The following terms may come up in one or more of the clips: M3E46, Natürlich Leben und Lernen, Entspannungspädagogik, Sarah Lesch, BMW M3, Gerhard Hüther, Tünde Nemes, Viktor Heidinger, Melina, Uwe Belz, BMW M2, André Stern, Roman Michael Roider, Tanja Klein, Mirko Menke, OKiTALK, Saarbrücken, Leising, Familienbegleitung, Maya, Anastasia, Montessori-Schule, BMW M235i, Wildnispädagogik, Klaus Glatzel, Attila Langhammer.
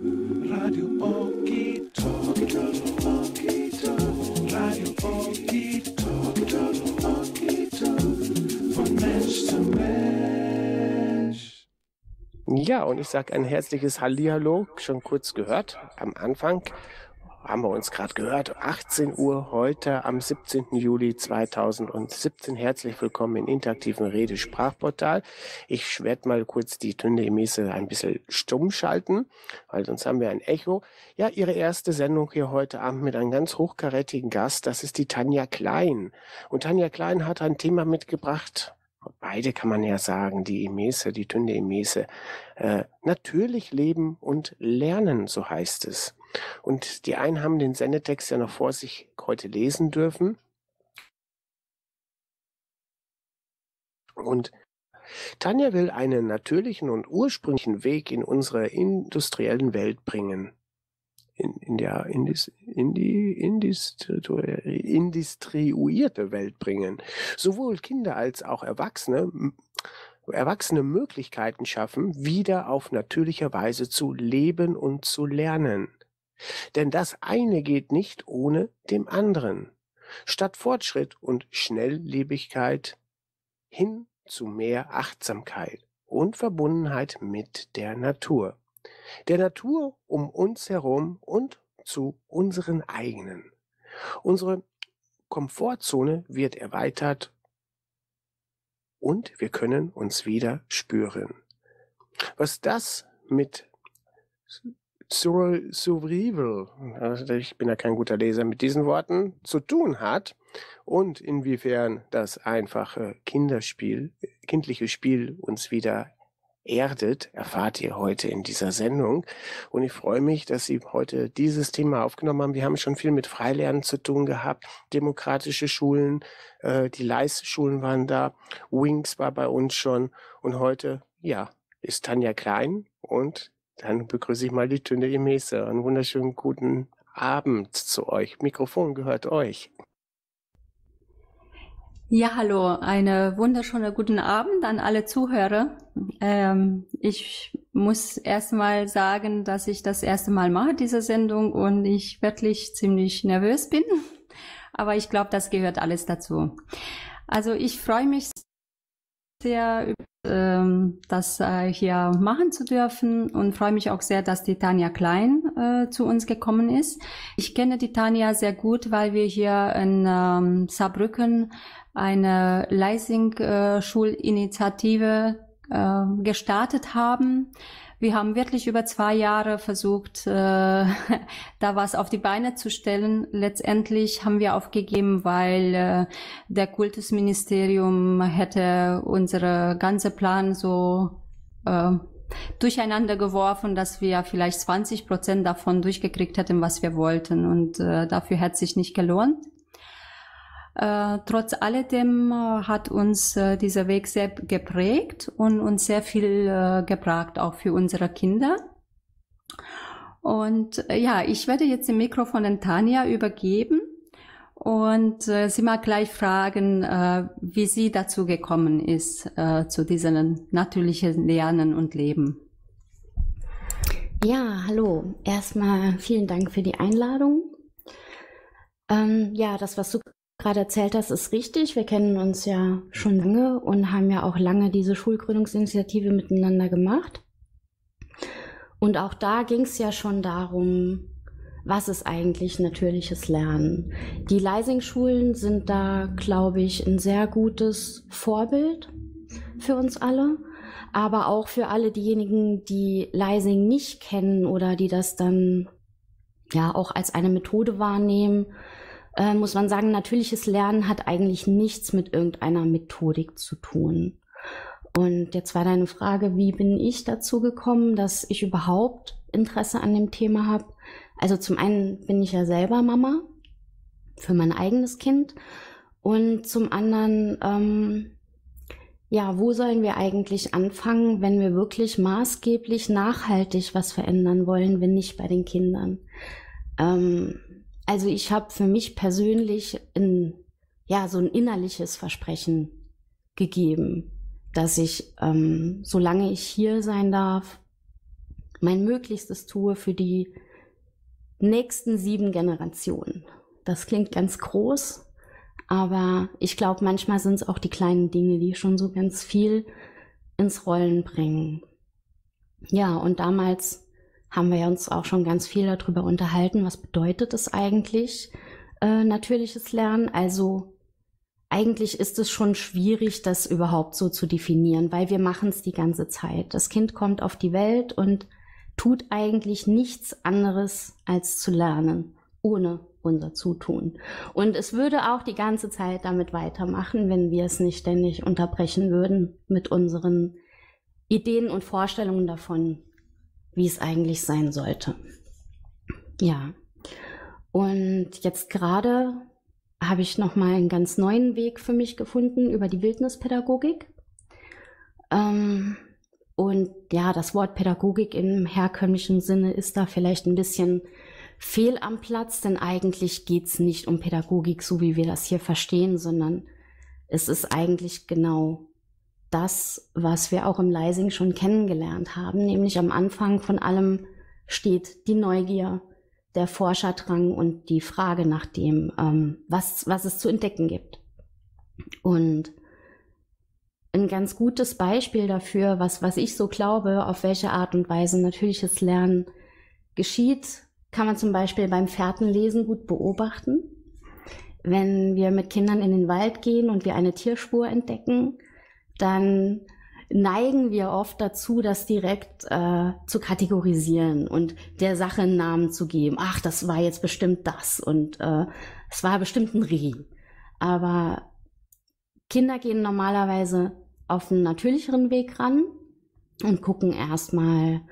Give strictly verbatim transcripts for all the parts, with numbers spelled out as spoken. Radio OKiTALK, Radio OKiTALK, von Mensch zu Mensch. Ja, und ich sage ein herzliches Hallihallo, schon kurz gehört am Anfang. Haben wir uns gerade gehört, achtzehn Uhr heute am siebzehnten Juli zweitausendsiebzehn. Herzlich willkommen in interaktiven Rede-Sprachportal. Ich werde mal kurz die Tünde Nemes ein bisschen stumm schalten, weil sonst haben wir ein Echo. Ja, Ihre erste Sendung hier heute Abend mit einem ganz hochkarätigen Gast, das ist die Tanja Klein. Und Tanja Klein hat ein Thema mitgebracht, beide kann man ja sagen, die Nemes, die Tünde Nemes, äh, natürlich leben und lernen, so heißt es. Und die einen haben den Sendetext ja noch vor sich heute lesen dürfen. Und Tanja will einen natürlichen und ursprünglichen Weg in unsere industriellen Welt bringen. In, in, der, in, dis, in die industriierte Welt bringen. Sowohl Kinder als auch Erwachsene Erwachsene Möglichkeiten schaffen, wieder auf natürliche Weise zu leben und zu lernen. Denn das eine geht nicht ohne dem anderen. Statt Fortschritt und Schnelllebigkeit hin zu mehr Achtsamkeit und Verbundenheit mit der Natur. Der Natur um uns herum und zu unseren eigenen. Unsere Komfortzone wird erweitert und wir können uns wieder spüren. Was das mit Survival, ich bin ja kein guter Leser mit diesen Worten, zu tun hat und inwiefern das einfache Kinderspiel, kindliche Spiel uns wieder erdet, erfahrt ihr heute in dieser Sendung. Und ich freue mich, dass Sie heute dieses Thema aufgenommen haben. Wir haben schon viel mit Freilernen zu tun gehabt, demokratische Schulen, äh, die Leis-Schulen waren da, Wings war bei uns schon und heute, ja, ist Tanja Klein und dann begrüße ich mal die Tünde Nemes. Einen wunderschönen guten Abend zu euch. Mikrofon gehört euch. Ja, hallo. Einen wunderschönen guten Abend an alle Zuhörer. Ähm, ich muss erstmal sagen, dass ich das erste Mal mache, diese Sendung, und ich wirklich ziemlich nervös bin. Aber ich glaube, das gehört alles dazu. Also ich freue mich sehr, das hier machen zu dürfen, und freue mich auch sehr, dass die Tanja Klein äh, zu uns gekommen ist. Ich kenne die Tanja sehr gut, weil wir hier in ähm, Saarbrücken eine Leising-Schulinitiative äh, gestartet haben. Wir haben wirklich über zwei Jahre versucht, äh, da was auf die Beine zu stellen. Letztendlich haben wir aufgegeben, weil äh, der Kultusministerium hätte unsere ganze Plan so äh, durcheinander geworfen, dass wir vielleicht zwanzig Prozent davon durchgekriegt hätten, was wir wollten. Und äh, dafür hätte es sich nicht gelohnt. Äh, trotz alledem äh, hat uns äh, dieser Weg sehr geprägt und uns sehr viel äh, gebracht, auch für unsere Kinder. Und äh, ja, ich werde jetzt den Mikrofon an Tanja übergeben und äh, sie mal gleich fragen, äh, wie sie dazu gekommen ist, äh, zu diesem natürlichen Lernen und Leben. Ja, hallo. Erstmal vielen Dank für die Einladung. Ähm, ja, das war super. Gerade erzählt, das ist richtig. Wir kennen uns ja schon lange und haben ja auch lange diese Schulgründungsinitiative miteinander gemacht. Und auch da ging es ja schon darum, was ist eigentlich natürliches Lernen. Die Leising-Schulen sind da, glaube ich, ein sehr gutes Vorbild für uns alle, aber auch für alle diejenigen, die Leising nicht kennen oder die das dann ja auch als eine Methode wahrnehmen. Muss man sagen, natürliches Lernen hat eigentlich nichts mit irgendeiner Methodik zu tun. Und jetzt war deine Frage, wie bin ich dazu gekommen, dass ich überhaupt Interesse an dem Thema habe? Also zum einen bin ich ja selber Mama für mein eigenes Kind und zum anderen, ähm, ja, wo sollen wir eigentlich anfangen, wenn wir wirklich maßgeblich nachhaltig was verändern wollen, wenn nicht bei den Kindern? Ähm, Also ich habe für mich persönlich ein, ja, so ein innerliches Versprechen gegeben, dass ich, ähm, solange ich hier sein darf, mein Möglichstes tue für die nächsten sieben Generationen. Das klingt ganz groß, aber ich glaube, manchmal sind es auch die kleinen Dinge, die schon so ganz viel ins Rollen bringen. Ja, und damals haben wir uns auch schon ganz viel darüber unterhalten, was bedeutet es eigentlich, äh, natürliches Lernen. Also eigentlich ist es schon schwierig, das überhaupt so zu definieren, weil wir machen es die ganze Zeit. Das Kind kommt auf die Welt und tut eigentlich nichts anderes als zu lernen, ohne unser Zutun. Und es würde auch die ganze Zeit damit weitermachen, wenn wir es nicht ständig unterbrechen würden mit unseren Ideen und Vorstellungen davon, wie es eigentlich sein sollte. Ja, und jetzt gerade habe ich nochmal einen ganz neuen Weg für mich gefunden über die Wildnispädagogik. Ähm, und ja, das Wort Pädagogik im herkömmlichen Sinne ist da vielleicht ein bisschen fehl am Platz, denn eigentlich geht es nicht um Pädagogik, so wie wir das hier verstehen, sondern es ist eigentlich genau das, was wir auch im Leising schon kennengelernt haben, nämlich am Anfang von allem steht die Neugier, der Forscherdrang und die Frage nach dem, ähm, was, was es zu entdecken gibt. Und ein ganz gutes Beispiel dafür, was, was ich so glaube, auf welche Art und Weise natürliches Lernen geschieht, kann man zum Beispiel beim Fährtenlesen gut beobachten. Wenn wir mit Kindern in den Wald gehen und wir eine Tierspur entdecken, dann neigen wir oft dazu, das direkt äh, zu kategorisieren und der Sache einen Namen zu geben. Ach, das war jetzt bestimmt das und äh, es war bestimmt ein Reh. Aber Kinder gehen normalerweise auf einen natürlicheren Weg ran und gucken erstmal,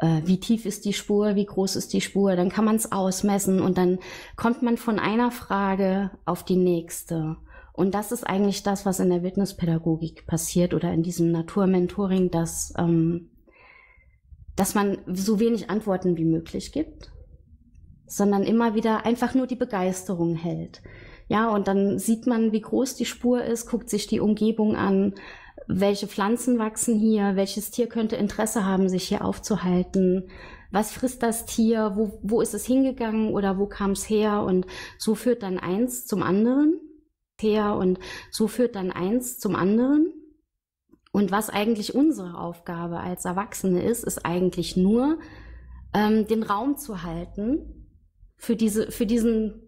äh, wie tief ist die Spur, wie groß ist die Spur. Dann kann man es ausmessen und dann kommt man von einer Frage auf die nächste. Und das ist eigentlich das, was in der Wildnispädagogik passiert oder in diesem Naturmentoring, dass, ähm, dass man so wenig Antworten wie möglich gibt, sondern immer wieder einfach nur die Begeisterung hält. Ja, und dann sieht man, wie groß die Spur ist, guckt sich die Umgebung an, welche Pflanzen wachsen hier, welches Tier könnte Interesse haben, sich hier aufzuhalten, was frisst das Tier, wo, wo ist es hingegangen oder wo kam es her? Und so führt dann eins zum anderen. her und so führt dann eins zum anderen. Und was eigentlich unsere Aufgabe als Erwachsene ist, ist eigentlich nur, ähm, den Raum zu halten für diese, für diesen,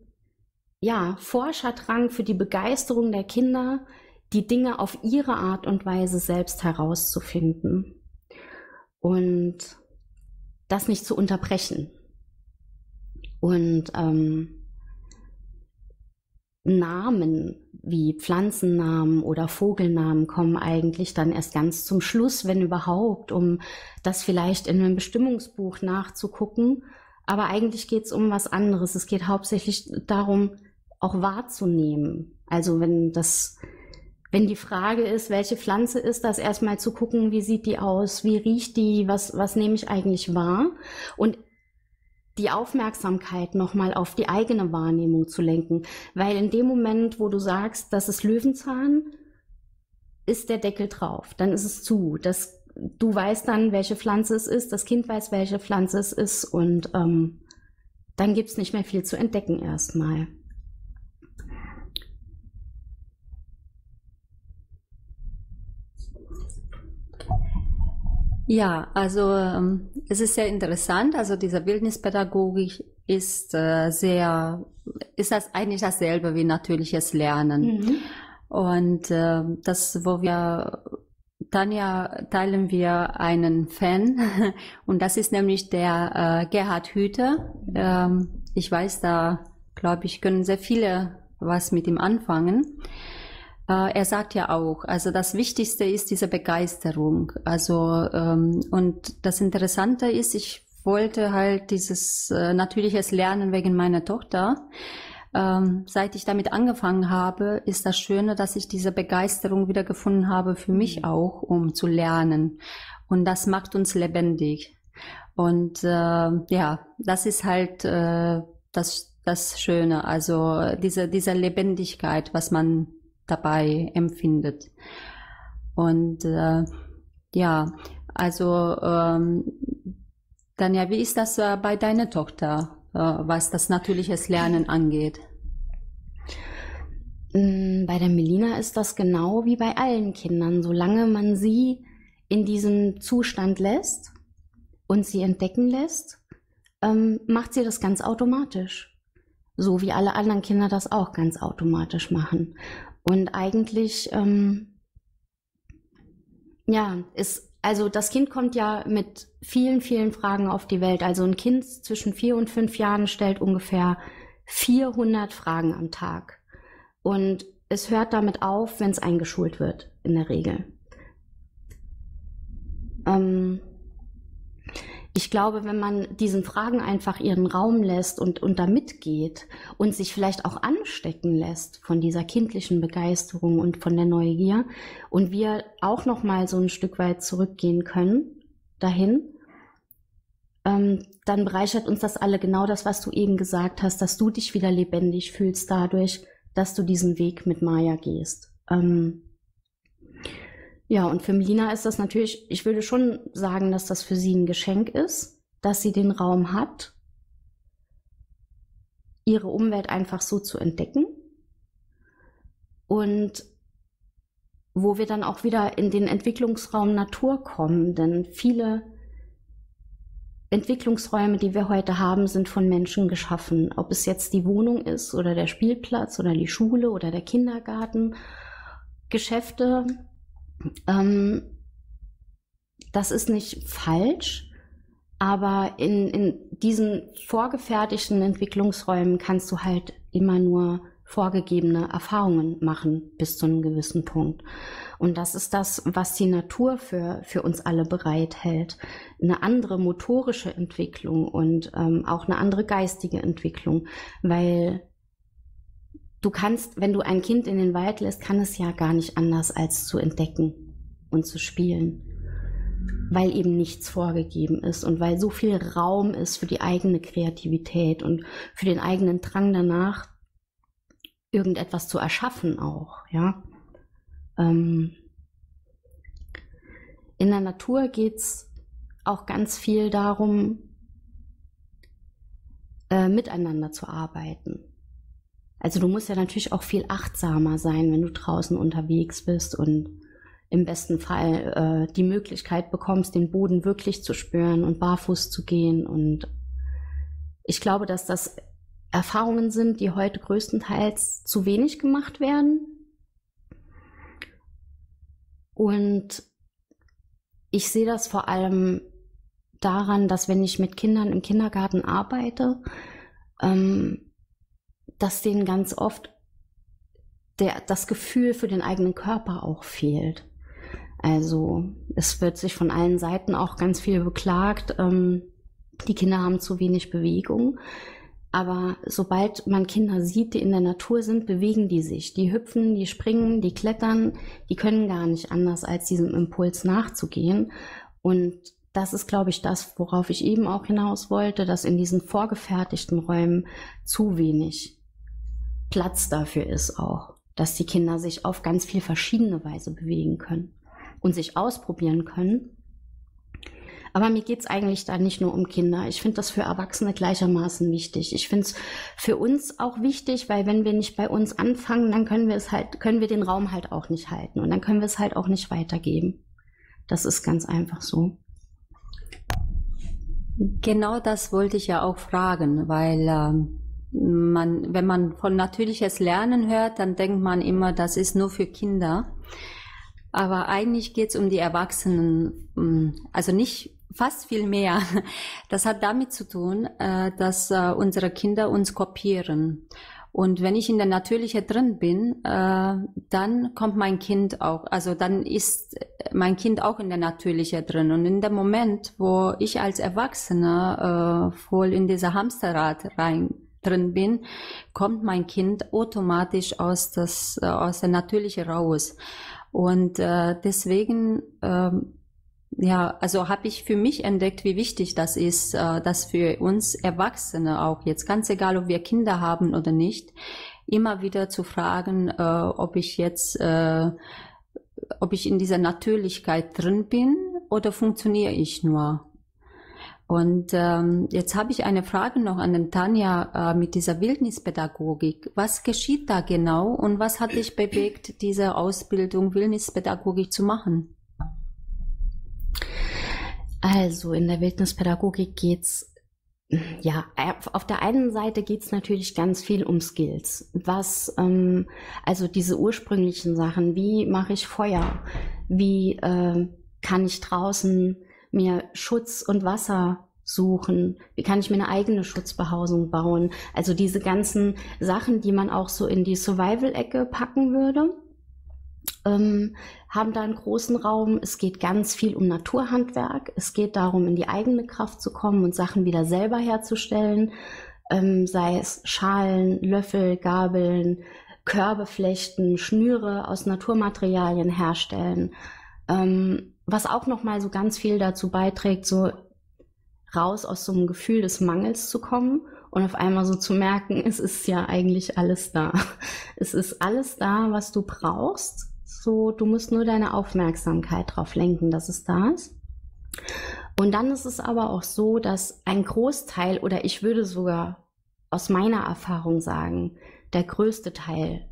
ja, Forscherdrang, für die Begeisterung der Kinder, die Dinge auf ihre Art und Weise selbst herauszufinden und das nicht zu unterbrechen. Und ähm, Namen wie Pflanzennamen oder Vogelnamen kommen eigentlich dann erst ganz zum Schluss, wenn überhaupt, um das vielleicht in einem Bestimmungsbuch nachzugucken. Aber eigentlich geht es um was anderes. Es geht hauptsächlich darum, auch wahrzunehmen. Also wenn das, wenn die Frage ist, welche Pflanze ist das, erstmal zu gucken, wie sieht die aus, wie riecht die, was, was nehme ich eigentlich wahr? Und die Aufmerksamkeit nochmal auf die eigene Wahrnehmung zu lenken. Weil in dem Moment, wo du sagst, das ist Löwenzahn, ist der Deckel drauf, dann ist es zu. Das, du weißt dann, welche Pflanze es ist, das Kind weiß, welche Pflanze es ist und ähm, dann gibt es nicht mehr viel zu entdecken erstmal. Ja, also ähm, es ist sehr interessant, also diese Wildnispädagogik ist äh, sehr, ist das eigentlich dasselbe wie natürliches Lernen. Mhm. Und äh, das, wo wir, Tanja, teilen wir einen Fan und das ist nämlich der äh, Gerhard Hüther. Ähm, ich weiß, da glaube ich, können sehr viele was mit ihm anfangen. Er sagt ja auch, also das Wichtigste ist diese Begeisterung. Also ähm, und das Interessante ist, ich wollte halt dieses äh, natürliches Lernen wegen meiner Tochter. Ähm, seit ich damit angefangen habe, ist das Schöne, dass ich diese Begeisterung wieder gefunden habe für mich auch, um zu lernen. Und das macht uns lebendig. Und äh, ja, das ist halt äh, das das Schöne. Also diese diese Lebendigkeit, was man dabei empfindet. Und äh, ja, also ähm, Tanja, wie ist das äh, bei deiner Tochter, äh, was das natürliche Lernen angeht? Bei der Melina ist das genau wie bei allen Kindern. Solange man sie in diesem Zustand lässt und sie entdecken lässt, ähm, macht sie das ganz automatisch. So wie alle anderen Kinder das auch ganz automatisch machen. Und eigentlich, ähm, ja, ist, also das Kind kommt ja mit vielen, vielen Fragen auf die Welt. Also ein Kind zwischen vier und fünf Jahren stellt ungefähr vierhundert Fragen am Tag. Und es hört damit auf, wenn es eingeschult wird, in der Regel. Ähm, ich glaube, wenn man diesen Fragen einfach ihren Raum lässt und, und da mitgeht und sich vielleicht auch anstecken lässt von dieser kindlichen Begeisterung und von der Neugier und wir auch noch mal so ein Stück weit zurückgehen können dahin, ähm, dann bereichert uns das alle genau das, was du eben gesagt hast, dass du dich wieder lebendig fühlst dadurch, dass du diesen Weg mit Maya gehst. Ähm, ja, und für Melina ist das natürlich, ich würde schon sagen, dass das für sie ein Geschenk ist, dass sie den Raum hat, ihre Umwelt einfach so zu entdecken. Und wo wir dann auch wieder in den Entwicklungsraum Natur kommen, denn viele Entwicklungsräume, die wir heute haben, sind von Menschen geschaffen. Ob es jetzt die Wohnung ist oder der Spielplatz oder die Schule oder der Kindergarten, Geschäfte, ähm, das ist nicht falsch, aber in, in diesen vorgefertigten Entwicklungsräumen kannst du halt immer nur vorgegebene Erfahrungen machen bis zu einem gewissen Punkt. Und das ist das, was die Natur für, für uns alle bereithält. Eine andere motorische Entwicklung und ähm, auch eine andere geistige Entwicklung, weil du kannst, wenn du ein Kind in den Wald lässt, kann es ja gar nicht anders als zu entdecken und zu spielen, weil eben nichts vorgegeben ist und weil so viel Raum ist für die eigene Kreativität und für den eigenen Drang danach, irgendetwas zu erschaffen auch, ja. Ähm, in der Natur geht es auch ganz viel darum, äh, miteinander zu arbeiten. Also du musst ja natürlich auch viel achtsamer sein, wenn du draußen unterwegs bist und im besten Fall äh, die Möglichkeit bekommst, den Boden wirklich zu spüren und barfuß zu gehen. Und ich glaube, dass das Erfahrungen sind, die heute größtenteils zu wenig gemacht werden. Und ich sehe das vor allem daran, dass wenn ich mit Kindern im Kindergarten arbeite, ähm, dass denen ganz oft der, das Gefühl für den eigenen Körper auch fehlt. Also es wird sich von allen Seiten auch ganz viel beklagt, ähm, die Kinder haben zu wenig Bewegung. Aber sobald man Kinder sieht, die in der Natur sind, bewegen die sich. Die hüpfen, die springen, die klettern, die können gar nicht anders, als diesem Impuls nachzugehen. Und das ist, glaube ich, das, worauf ich eben auch hinaus wollte, dass in diesen vorgefertigten Räumen zu wenig Platz dafür ist auch, dass die Kinder sich auf ganz viel verschiedene Weise bewegen können und sich ausprobieren können. Aber mir geht es eigentlich da nicht nur um Kinder. Ich finde das für Erwachsene gleichermaßen wichtig. Ich finde es für uns auch wichtig, weil wenn wir nicht bei uns anfangen, dann können wir es halt, können wir den Raum halt auch nicht halten. Und dann können wir es halt auch nicht weitergeben. Das ist ganz einfach so. Genau das wollte ich ja auch fragen, weil ähm, man, wenn man von natürliches Lernen hört, dann denkt man immer, das ist nur für Kinder. Aber eigentlich geht es um die Erwachsenen, also nicht fast viel mehr. Das hat damit zu tun, dass unsere Kinder uns kopieren. Und wenn ich in der Natürlichkeit drin bin, dann kommt mein Kind auch, also dann ist mein Kind auch in der Natürlichkeit drin. Und in dem Moment, wo ich als Erwachsener voll in dieser Hamsterrad rein drin bin, kommt mein Kind automatisch aus, das, aus der Natürlichkeit raus. Und äh, deswegen, ähm, ja, also habe ich für mich entdeckt, wie wichtig das ist, äh, dass für uns Erwachsene auch jetzt, ganz egal, ob wir Kinder haben oder nicht, immer wieder zu fragen, äh, ob ich jetzt, äh, ob ich in dieser Natürlichkeit drin bin oder funktioniere ich nur. Und ähm, jetzt habe ich eine Frage noch an den Tanja äh, mit dieser Wildnispädagogik. Was geschieht da genau und was hat dich bewegt, diese Ausbildung Wildnispädagogik zu machen? Also in der Wildnispädagogik geht's, ja, auf der einen Seite geht's natürlich ganz viel um Skills. Was, ähm, also diese ursprünglichen Sachen, wie mache ich Feuer? Wie äh, kann ich draußen mir Schutz und Wasser suchen? Wie kann ich mir eine eigene Schutzbehausung bauen? Also diese ganzen Sachen, die man auch so in die Survival-Ecke packen würde, ähm, haben da einen großen Raum. Es geht ganz viel um Naturhandwerk. Es geht darum, in die eigene Kraft zu kommen und Sachen wieder selber herzustellen, ähm, sei es Schalen, Löffel, Gabeln, Körbe flechten, Schnüre aus Naturmaterialien herstellen. Ähm, was auch nochmal so ganz viel dazu beiträgt, so raus aus so einem Gefühl des Mangels zu kommen und auf einmal so zu merken, es ist ja eigentlich alles da. Es ist alles da, was du brauchst. So, du musst nur deine Aufmerksamkeit drauf lenken, dass es da ist. Und dann ist es aber auch so, dass ein Großteil, oder ich würde sogar aus meiner Erfahrung sagen, der größte Teil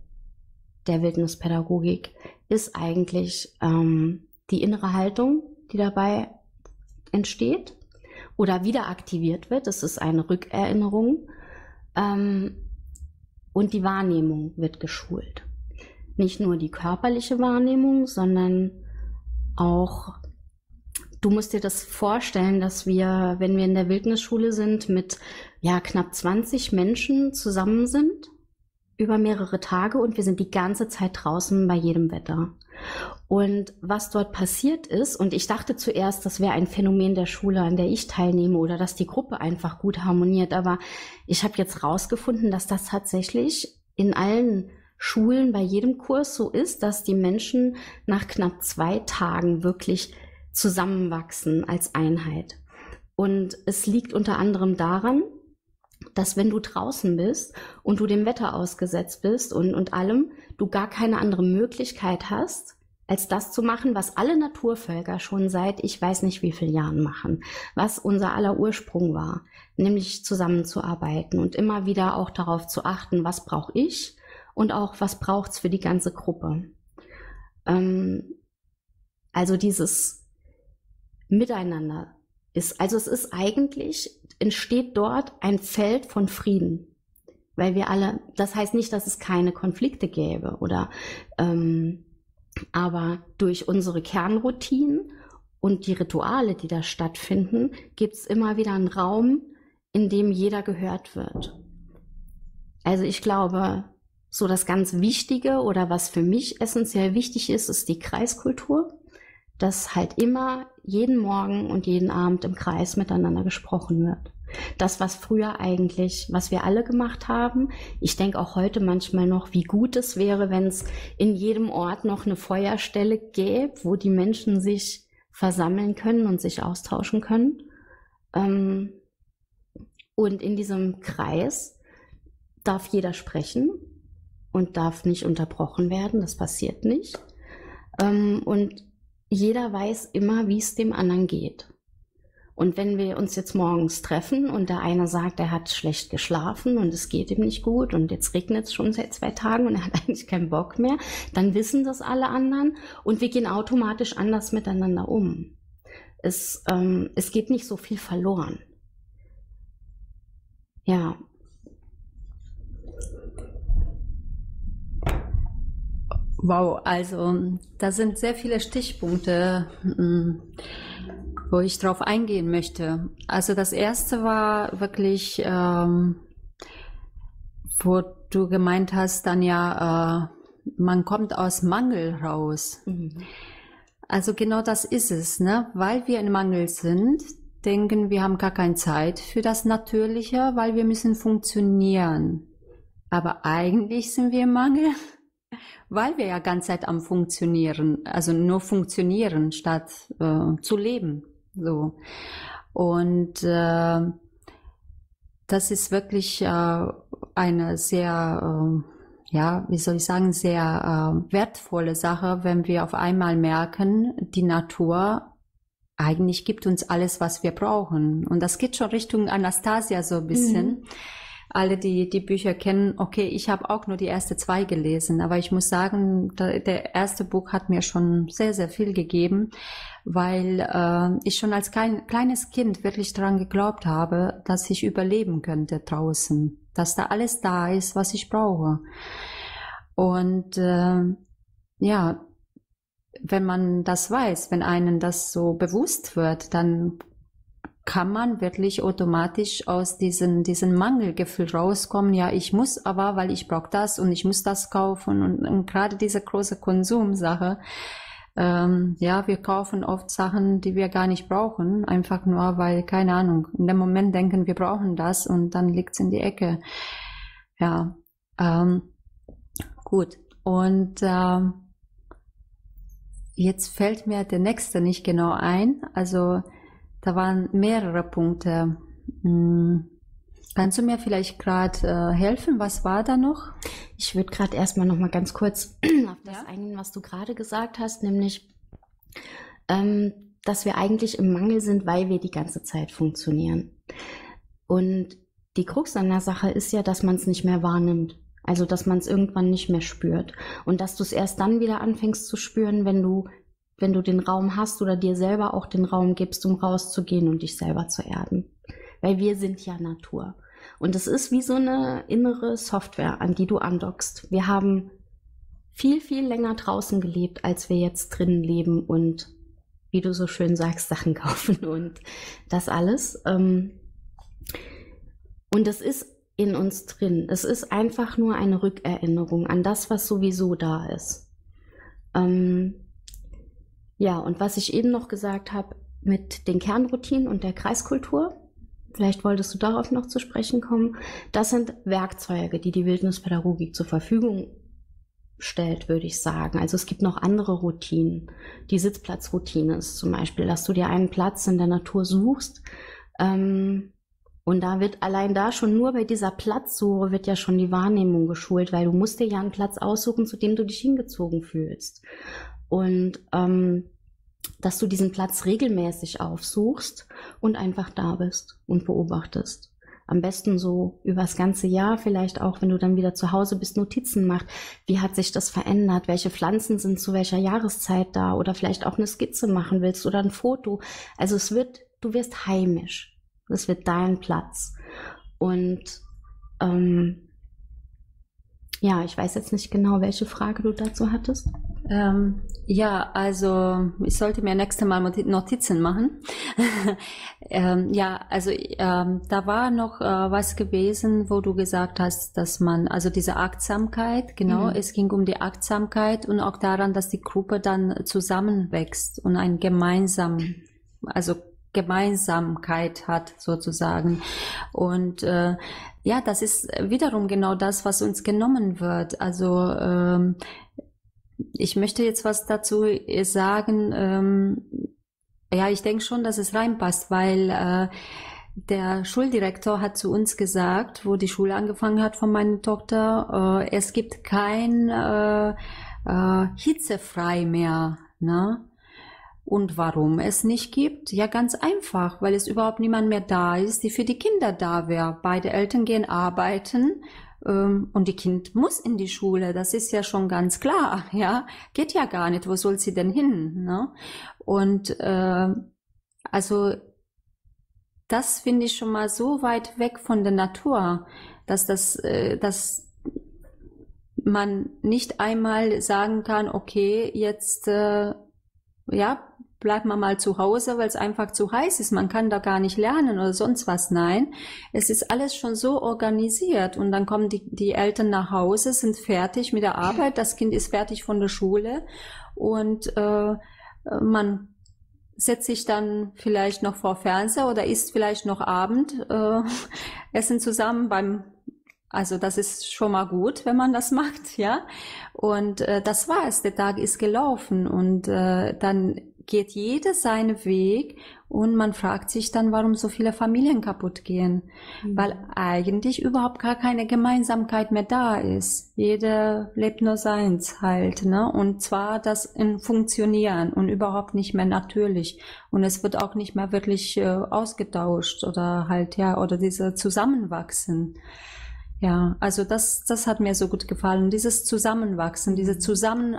der Wildnispädagogik ist eigentlich ähm, die innere Haltung, die dabei entsteht oder wieder aktiviert wird. Das ist eine Rückerinnerung, ähm, und die Wahrnehmung wird geschult. Nicht nur die körperliche Wahrnehmung, sondern auch, du musst dir das vorstellen, dass wir, wenn wir in der Wildnisschule sind, mit ja, knapp zwanzig Menschen zusammen sind über mehrere Tage und wir sind die ganze Zeit draußen bei jedem Wetter. Und was dort passiert ist, und ich dachte zuerst, das wäre ein Phänomen der Schule, an der ich teilnehme, oder dass die Gruppe einfach gut harmoniert, aber ich habe jetzt rausgefunden, dass das tatsächlich in allen Schulen bei jedem Kurs so ist, dass die Menschen nach knapp zwei Tagen wirklich zusammenwachsen als Einheit. Und es liegt unter anderem daran, dass wenn du draußen bist und du dem Wetter ausgesetzt bist und, und allem, du gar keine andere Möglichkeit hast, als das zu machen, was alle Naturvölker schon seit ich weiß nicht wie vielen Jahren machen, was unser aller Ursprung war, nämlich zusammenzuarbeiten und immer wieder auch darauf zu achten, was brauche ich und auch was braucht es für die ganze Gruppe. Ähm, also dieses Miteinander ist, also es ist eigentlich, entsteht dort ein Feld von Frieden, weil wir alle, das heißt nicht, dass es keine Konflikte gäbe, oder, ähm, aber durch unsere Kernroutinen und die Rituale, die da stattfinden, gibt es immer wieder einen Raum, in dem jeder gehört wird. Also ich glaube, so das ganz Wichtige oder was für mich essentiell wichtig ist, ist die Kreiskultur, dass halt immer jeden Morgen und jeden Abend im Kreis miteinander gesprochen wird. Das, was früher eigentlich, was wir alle gemacht haben, ich denke auch heute manchmal noch, wie gut es wäre, wenn es in jedem Ort noch eine Feuerstelle gäbe, wo die Menschen sich versammeln können und sich austauschen können. Und in diesem Kreis darf jeder sprechen und darf nicht unterbrochen werden, das passiert nicht. Und jeder weiß immer, wie es dem anderen geht. Und wenn wir uns jetzt morgens treffen und der eine sagt, er hat schlecht geschlafen und es geht ihm nicht gut und jetzt regnet es schon seit zwei Tagen und er hat eigentlich keinen Bock mehr, dann wissen das alle anderen und wir gehen automatisch anders miteinander um. Es, ähm, es geht nicht so viel verloren. Ja. Wow, also da sind sehr viele Stichpunkte, wo ich drauf eingehen möchte. Also das erste war wirklich, ähm, wo du gemeint hast, dann ja, äh, man kommt aus Mangel raus. Mhm. Also genau das ist es, ne? Weil wir in Mangel sind, denken wir haben gar keine Zeit für das Natürliche, weil wir müssen funktionieren. Aber eigentlich sind wir im Mangel. Weil wir ja ganze Zeit am Funktionieren, also nur funktionieren statt äh, zu leben. So. Und äh, das ist wirklich äh, eine sehr, äh, ja, wie soll ich sagen, sehr äh, wertvolle Sache, wenn wir auf einmal merken, die Natur eigentlich gibt uns alles, was wir brauchen. Und das geht schon Richtung Anastasia so ein bisschen. Mhm. Alle, die die Bücher kennen, okay, ich habe auch nur die erste zwei gelesen, aber ich muss sagen, der, der erste Buch hat mir schon sehr, sehr viel gegeben, weil äh, ich schon als kein, kleines Kind wirklich daran geglaubt habe, dass ich überleben könnte draußen, dass da alles da ist, was ich brauche. Und äh, ja, wenn man das weiß, wenn einem das so bewusst wird, dann kann man wirklich automatisch aus diesem diesen Mangelgefühl rauskommen. Ja, ich muss aber, weil ich brauche das und ich muss das kaufen. Und, und gerade diese große Konsumsache, ähm, ja, wir kaufen oft Sachen, die wir gar nicht brauchen, einfach nur, weil, keine Ahnung, in dem Moment denken, wir brauchen das und dann liegt es in die Ecke. Ja, ähm, gut. Und äh, jetzt fällt mir der nächste nicht genau ein, also da waren mehrere Punkte. Hm. Kannst du mir vielleicht gerade äh, helfen? Was war da noch? Ich würde gerade erstmal noch mal ganz kurz auf das ja? eingehen, was du gerade gesagt hast, nämlich, ähm, dass wir eigentlich im Mangel sind, weil wir die ganze Zeit funktionieren. Und die Krux an der Sache ist ja, dass man es nicht mehr wahrnimmt. Also, dass man es irgendwann nicht mehr spürt. Und dass du es erst dann wieder anfängst zu spüren, wenn du wenn du den Raum hast oder dir selber auch den Raum gibst, um rauszugehen und dich selber zu erden. Weil wir sind ja Natur. Und es ist wie so eine innere Software, an die du andockst. Wir haben viel, viel länger draußen gelebt, als wir jetzt drinnen leben und, wie du so schön sagst, Sachen kaufen und das alles. Und es ist in uns drin. Es ist einfach nur eine Rückerinnerung an das, was sowieso da ist. Ja, und was ich eben noch gesagt habe mit den Kernroutinen und der Kreiskultur, vielleicht wolltest du darauf noch zu sprechen kommen, das sind Werkzeuge, die die Wildnispädagogik zur Verfügung stellt, würde ich sagen. Also es gibt noch andere Routinen. Die Sitzplatzroutine ist zum Beispiel, dass du dir einen Platz in der Natur suchst, ähm, und da wird allein da schon nur bei dieser Platzsuche wird ja schon die Wahrnehmung geschult, weil du musst dir ja einen Platz aussuchen, zu dem du dich hingezogen fühlst. Und ähm, dass du diesen Platz regelmäßig aufsuchst und einfach da bist und beobachtest. Am besten so übers ganze Jahr, vielleicht auch, wenn du dann wieder zu Hause bist, Notizen machst. Wie hat sich das verändert? Welche Pflanzen sind zu welcher Jahreszeit da? Oder vielleicht auch eine Skizze machen willst oder ein Foto. Also es wird, du wirst heimisch. Es wird dein Platz. Und ähm, ja, ich weiß jetzt nicht genau, welche Frage du dazu hattest. Ähm, ja, also ich sollte mir nächstes Mal Notizen machen. ähm, ja, also ähm, da war noch äh, was gewesen, wo du gesagt hast, dass man, also diese Achtsamkeit, genau, mhm. es ging um die Achtsamkeit und auch daran, dass die Gruppe dann zusammenwächst und ein gemeinsam, also Gemeinsamkeit hat sozusagen. Und äh, ja, das ist wiederum genau das, was uns genommen wird. Also ähm, ich möchte jetzt was dazu sagen. Ähm, ja, ich denke schon, dass es reinpasst, weil äh, der Schuldirektor hat zu uns gesagt, wo die Schule angefangen hat von meiner Tochter, äh, es gibt kein äh, äh, hitzefrei mehr, ne? Und warum es nicht gibt? Ja, ganz einfach, weil es überhaupt niemand mehr da ist, die für die Kinder da wäre. Beide Eltern gehen arbeiten. Und die Kind muss in die Schule, das ist ja schon ganz klar, ja, geht ja gar nicht, wo soll sie denn hin, ne? Und äh, also das finde ich schon mal so weit weg von der Natur, dass das, äh, dass man nicht einmal sagen kann, okay, jetzt äh, ja, bleibt man mal zu Hause, weil es einfach zu heiß ist. Man kann da gar nicht lernen oder sonst was. Nein, es ist alles schon so organisiert. Und dann kommen die, die Eltern nach Hause, sind fertig mit der Arbeit. Das Kind ist fertig von der Schule. Und äh, man setzt sich dann vielleicht noch vor Fernseher oder isst vielleicht noch Abend. Äh, essen zusammen beim... Also das ist schon mal gut, wenn man das macht. Ja. Und äh, das war's. Der Tag ist gelaufen. Und äh, dann geht jeder seinen Weg und man fragt sich dann, warum so viele Familien kaputt gehen, mhm. weil eigentlich überhaupt gar keine Gemeinsamkeit mehr da ist. Jeder lebt nur seins halt, ne? Und zwar das in Funktionieren und überhaupt nicht mehr natürlich. Und es wird auch nicht mehr wirklich äh, ausgetauscht oder halt, ja, oder diese Zusammenwachsen. Ja, also das, das hat mir so gut gefallen. Dieses Zusammenwachsen, diese Zusammen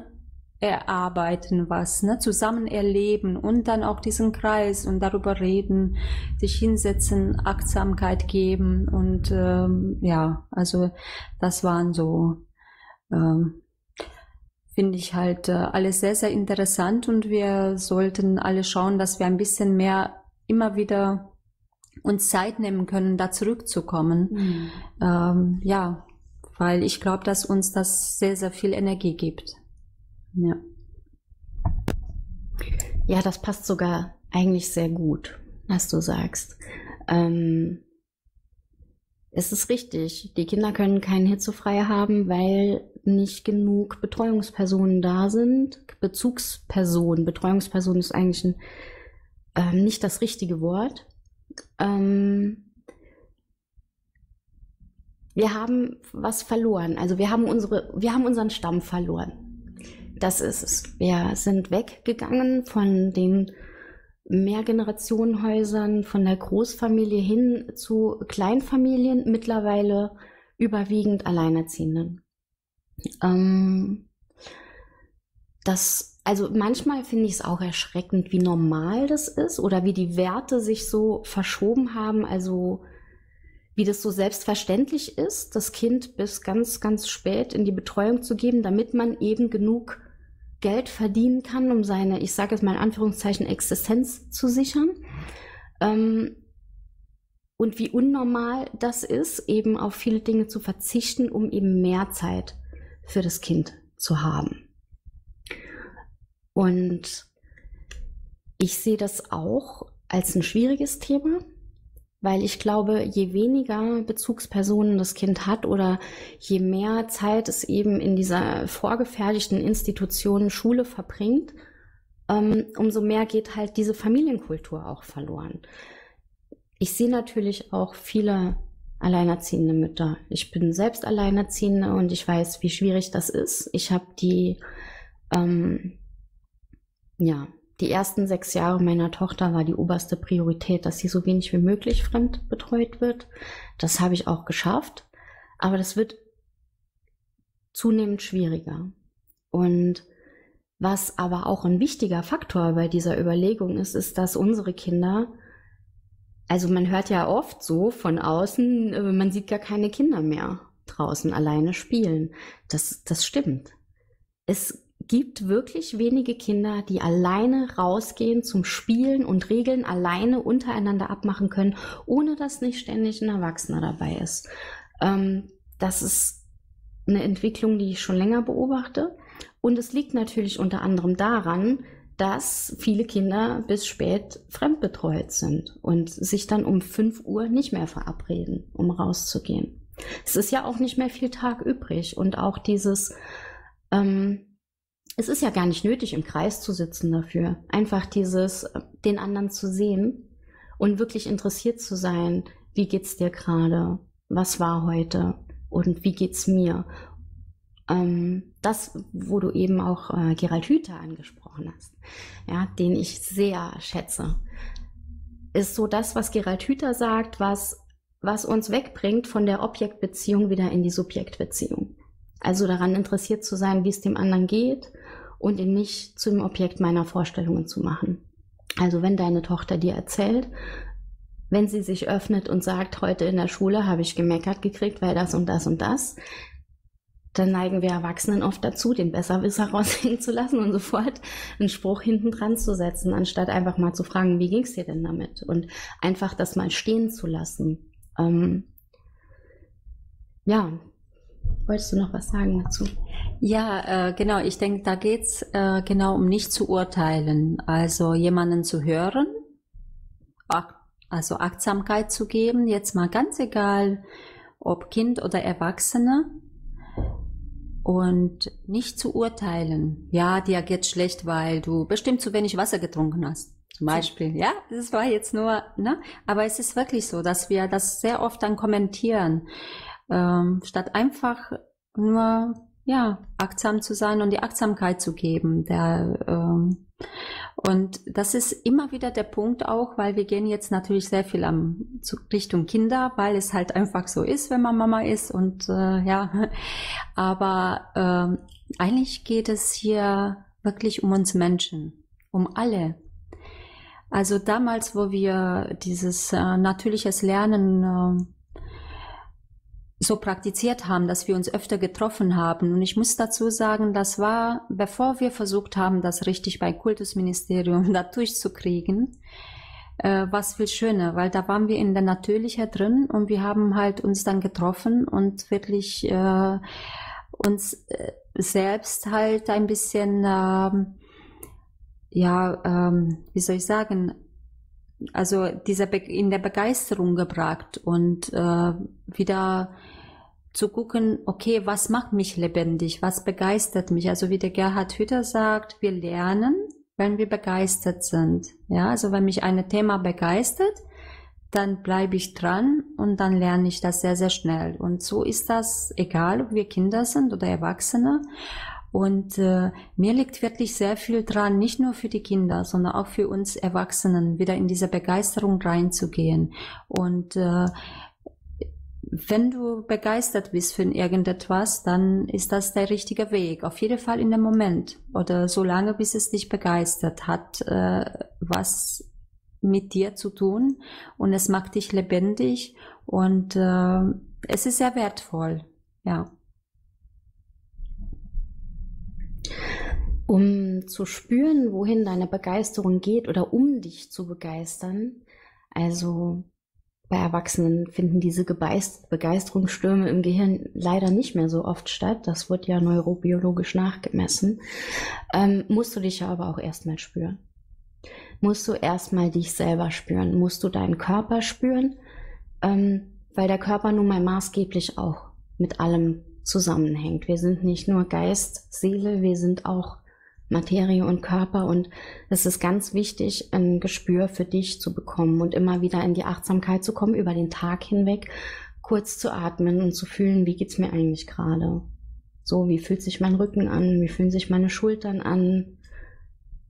erarbeiten was, ne? Zusammen erleben und dann auch diesen Kreis und darüber reden, sich hinsetzen, Achtsamkeit geben und ähm, ja, also das waren so, ähm, finde ich halt äh, alles sehr, sehr interessant und wir sollten alle schauen, dass wir ein bisschen mehr immer wieder uns Zeit nehmen können, da zurückzukommen. Mhm. Ähm, ja, weil ich glaube, dass uns das sehr, sehr viel Energie gibt. Ja. Ja, das passt sogar eigentlich sehr gut, was du sagst. Ähm, es ist richtig, die Kinder können keine Hitzefreie haben, weil nicht genug Betreuungspersonen da sind. Bezugspersonen, Betreuungsperson ist eigentlich ein, äh, nicht das richtige Wort. Ähm, wir haben was verloren, also wir haben, unsere, wir haben unseren Stamm verloren. Das ist es. Wir sind weggegangen von den Mehrgenerationenhäusern, von der Großfamilie hin zu Kleinfamilien, mittlerweile überwiegend Alleinerziehenden. Ähm, das, also manchmal finde ich es auch erschreckend, wie normal das ist oder wie die Werte sich so verschoben haben, also wie das so selbstverständlich ist, das Kind bis ganz, ganz spät in die Betreuung zu geben, damit man eben genug Geld verdienen kann, um seine, ich sage jetzt mal in Anführungszeichen, Existenz zu sichern. Ähm, und wie unnormal das ist, eben auf viele Dinge zu verzichten, um eben mehr Zeit für das Kind zu haben. Und ich sehe das auch als ein schwieriges Thema, weil ich glaube, je weniger Bezugspersonen das Kind hat oder je mehr Zeit es eben in dieser vorgefertigten Institution Schule verbringt, umso mehr geht halt diese Familienkultur auch verloren. Ich sehe natürlich auch viele alleinerziehende Mütter. Ich bin selbst Alleinerziehende und ich weiß, wie schwierig das ist. Ich habe die, ähm, ja... Die ersten sechs Jahre meiner Tochter war die oberste Priorität, dass sie so wenig wie möglich fremd betreut wird. Das habe ich auch geschafft, aber das wird zunehmend schwieriger. Und was aber auch ein wichtiger Faktor bei dieser Überlegung ist, ist, dass unsere Kinder, also man hört ja oft so von außen, man sieht gar keine Kinder mehr draußen alleine spielen. Das, das stimmt. Es gibt wirklich wenige Kinder, die alleine rausgehen zum Spielen und Regeln alleine untereinander abmachen können, ohne dass nicht ständig ein Erwachsener dabei ist. Ähm, das ist eine Entwicklung, die ich schon länger beobachte. Und es liegt natürlich unter anderem daran, dass viele Kinder bis spät fremdbetreut sind und sich dann um fünf Uhr nicht mehr verabreden, um rauszugehen. Es ist ja auch nicht mehr viel Tag übrig und auch dieses... Ähm, Es ist ja gar nicht nötig, im Kreis zu sitzen dafür. Einfach dieses, den anderen zu sehen und wirklich interessiert zu sein. Wie geht's dir gerade? Was war heute? Und wie geht's mir? Ähm, das, wo du eben auch äh, Gerhard Hüther angesprochen hast, ja, den ich sehr schätze, ist so das, was Gerhard Hüther sagt, was, was uns wegbringt von der Objektbeziehung wieder in die Subjektbeziehung. Also daran interessiert zu sein, wie es dem anderen geht und ihn nicht zum Objekt meiner Vorstellungen zu machen. Also wenn deine Tochter dir erzählt, wenn sie sich öffnet und sagt, heute in der Schule habe ich gemeckert gekriegt, weil das und das und das, dann neigen wir Erwachsenen oft dazu, den Besserwisser raushängen zu lassen und sofort einen Spruch hinten dran zu setzen, anstatt einfach mal zu fragen, wie ging es dir denn damit? Und einfach das mal stehen zu lassen. Ähm, ja, wolltest du noch was sagen dazu? Ja, äh, genau. Ich denke, da geht es äh, genau um nicht zu urteilen. Also jemanden zu hören, ach, also Achtsamkeit zu geben, jetzt mal ganz egal, ob Kind oder Erwachsene. und nicht zu urteilen. Ja, dir geht's schlecht, weil du bestimmt zu wenig Wasser getrunken hast. Zum Beispiel, ja, das war jetzt nur, ne? Aber es ist wirklich so, dass wir das sehr oft dann kommentieren, ähm, statt einfach nur, ja, achtsam zu sein und die Achtsamkeit zu geben. Der, ähm, und das ist immer wieder der Punkt auch, weil wir gehen jetzt natürlich sehr viel am, zu, Richtung Kinder, weil es halt einfach so ist, wenn man Mama ist und, äh, ja, aber ähm, eigentlich geht es hier wirklich um uns Menschen, um alle. Also damals, wo wir dieses äh, natürliches Lernen äh, so praktiziert haben, dass wir uns öfter getroffen haben. Und ich muss dazu sagen, das war, bevor wir versucht haben, das richtig bei Kultusministerium da durchzukriegen, äh, war es viel schöner, weil da waren wir in der Natürlichkeit drin und wir haben halt uns dann getroffen und wirklich äh, uns äh, selbst halt ein bisschen... Äh, ja, ähm, wie soll ich sagen, also dieser Be in der Begeisterung gebracht und äh, wieder zu gucken, okay, was macht mich lebendig, was begeistert mich? Also wie der Gerhard Hüther sagt, wir lernen, wenn wir begeistert sind. Ja, also wenn mich ein Thema begeistert, dann bleibe ich dran und dann lerne ich das sehr, sehr schnell. Und so ist das, egal ob wir Kinder sind oder Erwachsene. Und äh, mir liegt wirklich sehr viel dran, nicht nur für die Kinder, sondern auch für uns Erwachsenen, wieder in diese Begeisterung reinzugehen. Und äh, wenn du begeistert bist für irgendetwas, dann ist das der richtige Weg. Auf jeden Fall in dem Moment oder so lange, bis es dich begeistert hat, äh, was mit dir zu tun. Und es macht dich lebendig und äh, es ist sehr wertvoll, ja. Um zu spüren, wohin deine Begeisterung geht oder um dich zu begeistern, also bei Erwachsenen finden diese Begeisterungsstürme im Gehirn leider nicht mehr so oft statt, das wird ja neurobiologisch nachgemessen, ähm, musst du dich ja aber auch erstmal spüren. Musst du erstmal dich selber spüren, musst du deinen Körper spüren, ähm, weil der Körper nun mal maßgeblich auch mit allem zusammenhängt. Wir sind nicht nur Geist, Seele, wir sind auch Materie und Körper und es ist ganz wichtig, ein Gespür für dich zu bekommen und immer wieder in die Achtsamkeit zu kommen, über den Tag hinweg, kurz zu atmen und zu fühlen, wie geht's mir eigentlich gerade? So, wie fühlt sich mein Rücken an? Wie fühlen sich meine Schultern an?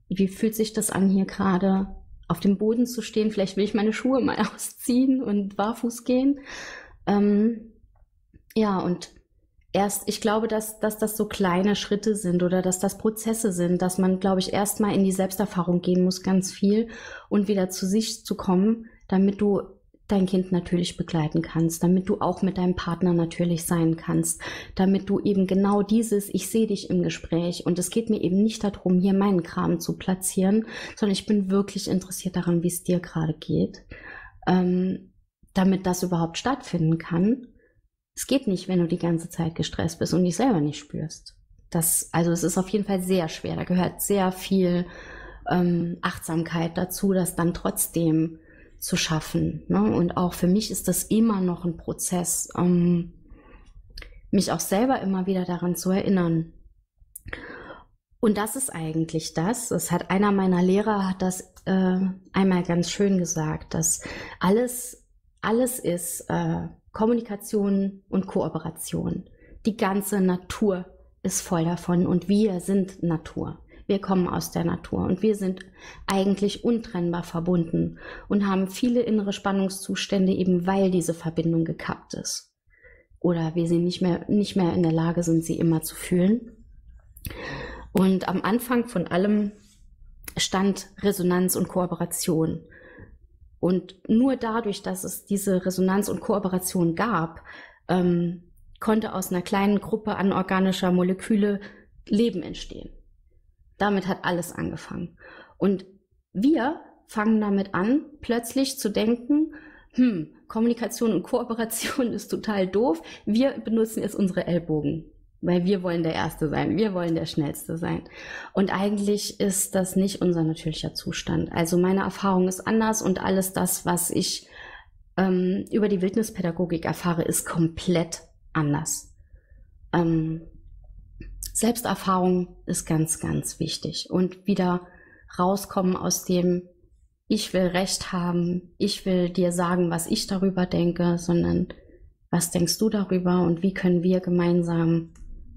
Wie fühlt sich das an, hier gerade auf dem Boden zu stehen? Vielleicht will ich meine Schuhe mal ausziehen und barfuß gehen. Ähm, ja, und Erst, ich glaube, dass, dass das so kleine Schritte sind oder dass das Prozesse sind, dass man, glaube ich, erstmal in die Selbsterfahrung gehen muss, ganz viel und wieder zu sich zu kommen, damit du dein Kind natürlich begleiten kannst, damit du auch mit deinem Partner natürlich sein kannst, damit du eben genau dieses, ich sehe dich im Gespräch und es geht mir eben nicht darum, hier meinen Kram zu platzieren, sondern ich bin wirklich interessiert daran, wie es dir gerade geht, ähm, damit das überhaupt stattfinden kann. Es geht nicht, wenn du die ganze Zeit gestresst bist und dich selber nicht spürst. Das, also es ist auf jeden Fall sehr schwer. Da gehört sehr viel ähm, Achtsamkeit dazu, das dann trotzdem zu schaffen. Ne? Und auch für mich ist das immer noch ein Prozess, ähm, mich auch selber immer wieder daran zu erinnern. Und das ist eigentlich das. Das hat einer meiner Lehrer hat das äh, einmal ganz schön gesagt, dass alles, alles ist... Äh, Kommunikation und Kooperation. Die ganze Natur ist voll davon und wir sind Natur. Wir kommen aus der Natur und wir sind eigentlich untrennbar verbunden und haben viele innere Spannungszustände, eben weil diese Verbindung gekappt ist. Oder wir sind nicht mehr, nicht mehr in der Lage sind, sie immer zu fühlen. Und am Anfang von allem stand Resonanz und Kooperation. Und nur dadurch, dass es diese Resonanz und Kooperation gab, ähm, konnte aus einer kleinen Gruppe an organischer Moleküle Leben entstehen. Damit hat alles angefangen. Und wir fangen damit an, plötzlich zu denken, hm, Kommunikation und Kooperation ist total doof. Wir benutzen jetzt unsere Ellbogen, weil wir wollen der Erste sein, wir wollen der Schnellste sein. Und eigentlich ist das nicht unser natürlicher Zustand. Also meine Erfahrung ist anders und alles das, was ich ähm, über die Wildnispädagogik erfahre, ist komplett anders. Ähm, Selbsterfahrung ist ganz, ganz wichtig und wieder rauskommen aus dem, ich will Recht haben, ich will dir sagen, was ich darüber denke, sondern was denkst du darüber und wie können wir gemeinsam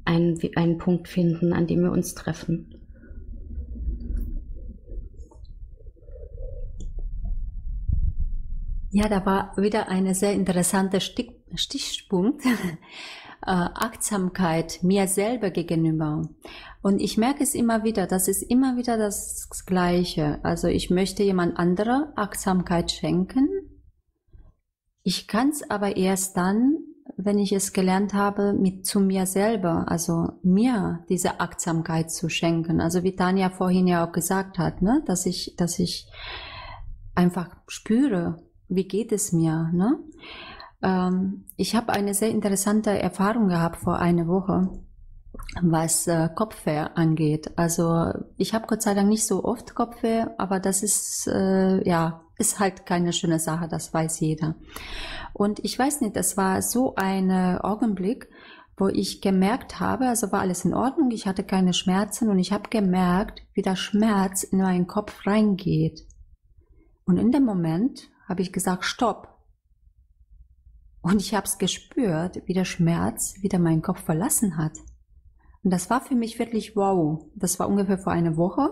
einen, einen Punkt finden, an dem wir uns treffen. Ja, da war wieder ein sehr interessanter Stichpunkt, Achtsamkeit mir selber gegenüber. Und ich merke es immer wieder, das ist immer wieder das Gleiche. Also ich möchte jemand anderer Achtsamkeit schenken. Ich kann es aber erst dann, wenn ich es gelernt habe, mit zu mir selber, also mir diese Achtsamkeit zu schenken. Also wie Tanja vorhin ja auch gesagt hat, ne? dass ich, dass ich einfach spüre, wie geht es mir? Ne? Ähm, ich habe eine sehr interessante Erfahrung gehabt vor einer Woche, was äh, Kopfweh angeht. Also ich habe Gott sei Dank nicht so oft Kopfweh, aber das ist äh, ja ist halt keine schöne Sache, das weiß jeder. Und ich weiß nicht, das war so ein Augenblick, wo ich gemerkt habe, also war alles in Ordnung, ich hatte keine Schmerzen und ich habe gemerkt, wie der Schmerz in meinen Kopf reingeht. Und in dem Moment habe ich gesagt, stopp. Und ich habe es gespürt, wie der Schmerz wieder meinen Kopf verlassen hat. Und das war für mich wirklich wow. Das war ungefähr vor einer Woche.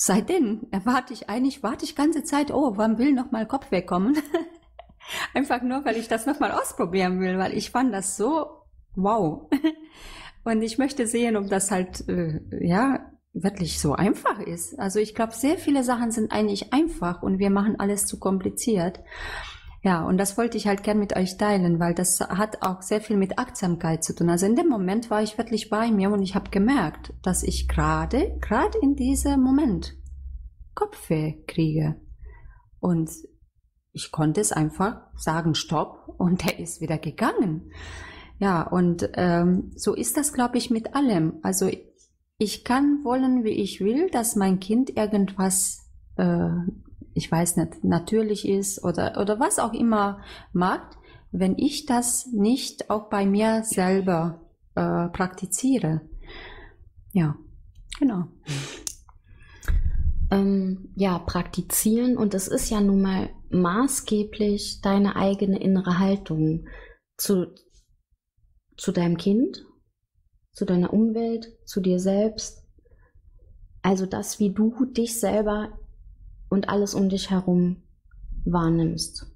Seitdem erwarte ich eigentlich, warte ich ganze Zeit, oh, wann will nochmal Kopf wegkommen? Einfach nur, weil ich das nochmal ausprobieren will, weil ich fand das so wow. Und ich möchte sehen, ob das halt, äh, ja, wirklich so einfach ist. Also ich glaube, sehr viele Sachen sind eigentlich einfach und wir machen alles zu kompliziert. Ja, und das wollte ich halt gern mit euch teilen, weil das hat auch sehr viel mit Achtsamkeit zu tun. Also in dem Moment war ich wirklich bei mir und ich habe gemerkt, dass ich gerade, gerade in diesem Moment Kopfweh kriege. Und ich konnte es einfach sagen, stopp, und der ist wieder gegangen. Ja, und ähm, so ist das, glaube ich, mit allem. Also ich kann wollen, wie ich will, dass mein Kind irgendwas, äh, ich weiß nicht, natürlich ist oder, oder was auch immer mag, wenn ich das nicht auch bei mir selber äh, praktiziere. Ja, genau. Ähm, ja, praktizieren, und es ist ja nun mal maßgeblich deine eigene innere Haltung zu, zu deinem Kind, zu deiner Umwelt, zu dir selbst. Also das, wie du dich selber und alles um dich herum wahrnimmst.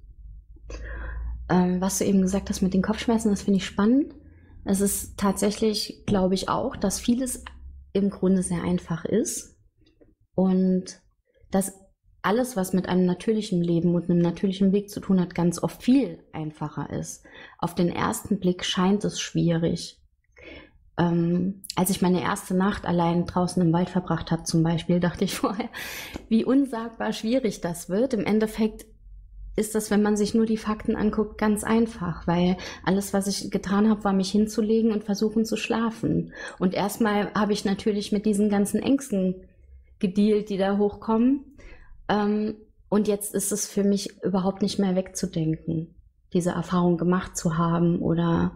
Ähm, was du eben gesagt hast mit den Kopfschmerzen, das finde ich spannend. Es ist tatsächlich, glaube ich, auch, dass vieles im Grunde sehr einfach ist und dass alles, was mit einem natürlichen Leben und einem natürlichen Weg zu tun hat, ganz oft viel einfacher ist. Auf den ersten Blick scheint es schwierig. Ähm, als ich meine erste Nacht allein draußen im Wald verbracht habe zum Beispiel, dachte ich vorher, wie unsagbar schwierig das wird. Im Endeffekt ist das, wenn man sich nur die Fakten anguckt, ganz einfach, weil alles, was ich getan habe, war mich hinzulegen und versuchen zu schlafen. Und erstmal habe ich natürlich mit diesen ganzen Ängsten gedealt, die da hochkommen. Ähm, und jetzt ist es für mich überhaupt nicht mehr wegzudenken, diese Erfahrung gemacht zu haben oder...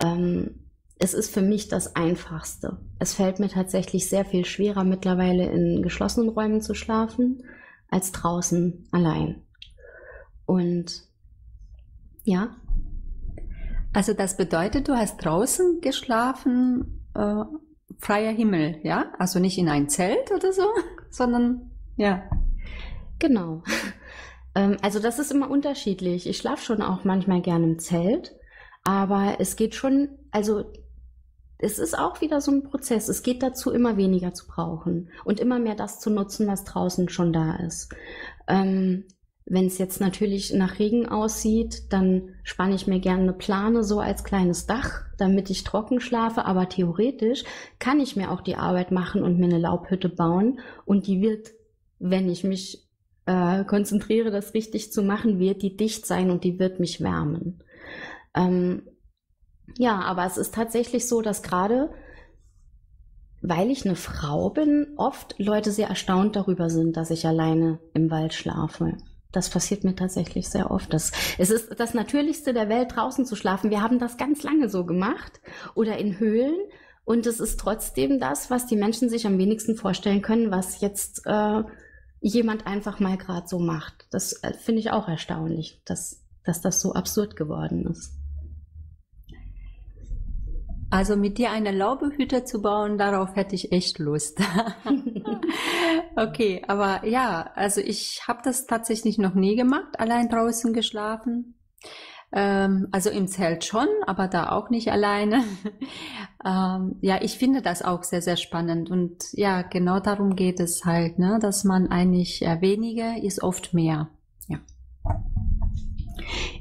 Ähm, Es ist für mich das Einfachste. Es fällt mir tatsächlich sehr viel schwerer, mittlerweile in geschlossenen Räumen zu schlafen, als draußen allein. Und ja. Also das bedeutet, du hast draußen geschlafen, äh, freier Himmel, ja? Also nicht in ein Zelt oder so, sondern ja. Genau. Also das ist immer unterschiedlich. Ich schlafe schon auch manchmal gerne im Zelt, aber es geht schon, also es ist auch wieder so ein Prozess. Es geht dazu, immer weniger zu brauchen und immer mehr das zu nutzen, was draußen schon da ist. Ähm, wenn es jetzt natürlich nach Regen aussieht, dann spanne ich mir gerne eine Plane so als kleines Dach, damit ich trocken schlafe. Aber theoretisch kann ich mir auch die Arbeit machen und mir eine Laubhütte bauen. Und die wird, wenn ich mich äh, konzentriere, das richtig zu machen, wird die dicht sein und die wird mich wärmen. Ähm, Ja, aber es ist tatsächlich so, dass gerade, weil ich eine Frau bin, oft Leute sehr erstaunt darüber sind, dass ich alleine im Wald schlafe. Das passiert mir tatsächlich sehr oft. Das, es ist das Natürlichste der Welt, draußen zu schlafen. Wir haben das ganz lange so gemacht oder in Höhlen. Und es ist trotzdem das, was die Menschen sich am wenigsten vorstellen können, was jetzt äh, jemand einfach mal gerade so macht. Das äh, finde ich auch erstaunlich, dass, dass das so absurd geworden ist. Also mit dir eine Laubhütte zu bauen, darauf hätte ich echt Lust. Okay, aber ja, also ich habe das tatsächlich noch nie gemacht, allein draußen geschlafen. Ähm, also im Zelt schon, aber da auch nicht alleine. ähm, ja, ich finde das auch sehr, sehr spannend. Und ja, genau darum geht es halt, ne, dass man eigentlich äh, weniger ist oft mehr. Ja.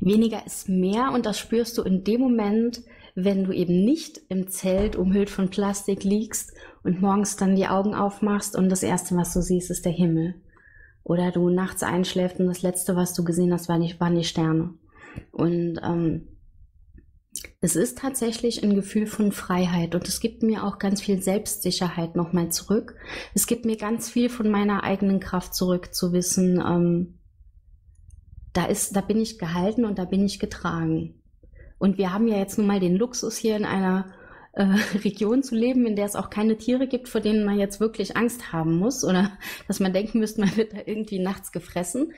Weniger ist mehr, und das spürst du in dem Moment, wenn du eben nicht im Zelt umhüllt von Plastik liegst und morgens dann die Augen aufmachst und das Erste, was du siehst, ist der Himmel. Oder du nachts einschläfst und das Letzte, was du gesehen hast, waren die, waren die Sterne. Und ähm, es ist tatsächlich ein Gefühl von Freiheit, und es gibt mir auch ganz viel Selbstsicherheit nochmal zurück. Es gibt mir ganz viel von meiner eigenen Kraft zurück, zu wissen, ähm, da ist, da bin ich gehalten und da bin ich getragen. Und wir haben ja jetzt nun mal den Luxus, hier in einer äh, Region zu leben, in der es auch keine Tiere gibt, vor denen man jetzt wirklich Angst haben muss oder dass man denken müsste, man wird da irgendwie nachts gefressen.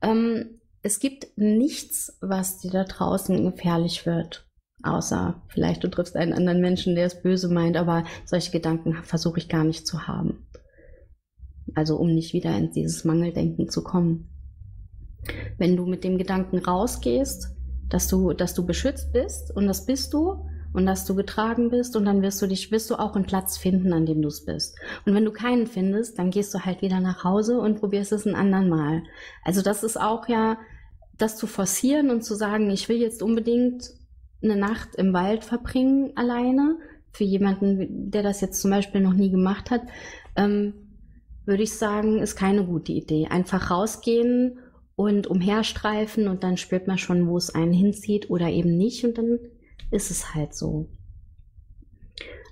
Ähm, es gibt nichts, was dir da draußen gefährlich wird, außer vielleicht du triffst einen anderen Menschen, der es böse meint, aber solche Gedanken versuche ich gar nicht zu haben. Also um nicht wieder in dieses Mangeldenken zu kommen. Wenn du mit dem Gedanken rausgehst, dass du, dass du beschützt bist, und das bist du, und dass du getragen bist, und dann wirst du dich, wirst du auch einen Platz finden, an dem du es bist. Und wenn du keinen findest, dann gehst du halt wieder nach Hause und probierst es ein anderen Mal. Also das ist auch ja, das zu forcieren und zu sagen, ich will jetzt unbedingt eine Nacht im Wald verbringen alleine, für jemanden, der das jetzt zum Beispiel noch nie gemacht hat, ähm, würde ich sagen, ist keine gute Idee. Einfach rausgehen und umherstreifen, und dann spürt man schon, wo es einen hinzieht oder eben nicht, und dann ist es halt so.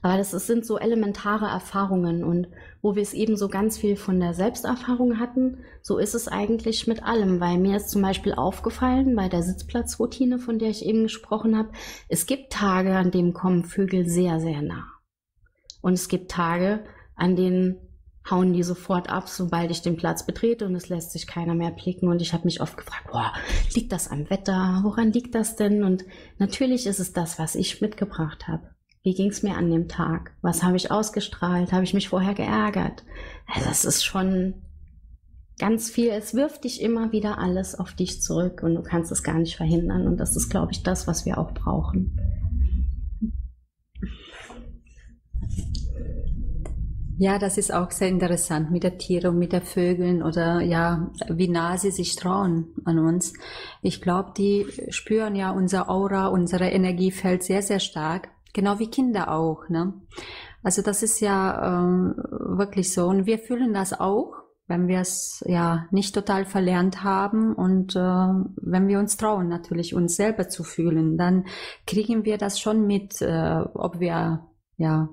Aber das ist, sind so elementare Erfahrungen, und wo wir es eben so ganz viel von der Selbsterfahrung hatten, so ist es eigentlich mit allem, weil mir ist zum Beispiel aufgefallen, bei der Sitzplatzroutine, von der ich eben gesprochen habe, es gibt Tage, an denen kommen Vögel sehr, sehr nah. Und es gibt Tage, an denen hauen die sofort ab, sobald ich den Platz betrete, und es lässt sich keiner mehr blicken. Und ich habe mich oft gefragt, boah, liegt das am Wetter? Woran liegt das denn? Und natürlich ist es das, was ich mitgebracht habe. Wie ging es mir an dem Tag? Was habe ich ausgestrahlt? Habe ich mich vorher geärgert? Also das ist schon ganz viel. Es wirft dich immer wieder alles auf dich zurück, und du kannst es gar nicht verhindern. Und das ist, glaube ich, das, was wir auch brauchen. Ja, das ist auch sehr interessant mit der Tiere und mit der Vögeln, oder ja, wie nah sie sich trauen an uns. Ich glaube, die spüren ja unser Aura, unsere Energiefeld sehr, sehr stark, genau wie Kinder auch, ne? Also das ist ja ähm, wirklich so, und wir fühlen das auch, wenn wir es ja nicht total verlernt haben, und äh, wenn wir uns trauen, natürlich uns selber zu fühlen, dann kriegen wir das schon mit, äh, ob wir ja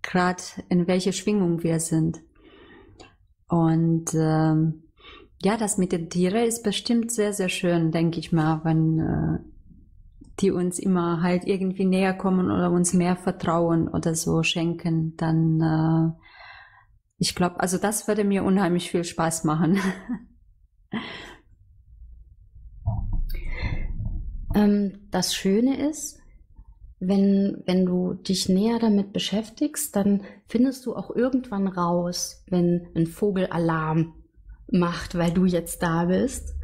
gerade in welche Schwingung wir sind. Und ähm, ja, das mit den Tieren ist bestimmt sehr, sehr schön, denke ich mal, wenn äh, die uns immer halt irgendwie näher kommen oder uns mehr Vertrauen oder so schenken, dann äh, ich glaube, also das würde mir unheimlich viel Spaß machen. ähm, das Schöne ist, Wenn, wenn du dich näher damit beschäftigst, dann findest du auch irgendwann raus, wenn ein Vogel Alarm macht, weil du jetzt da bist.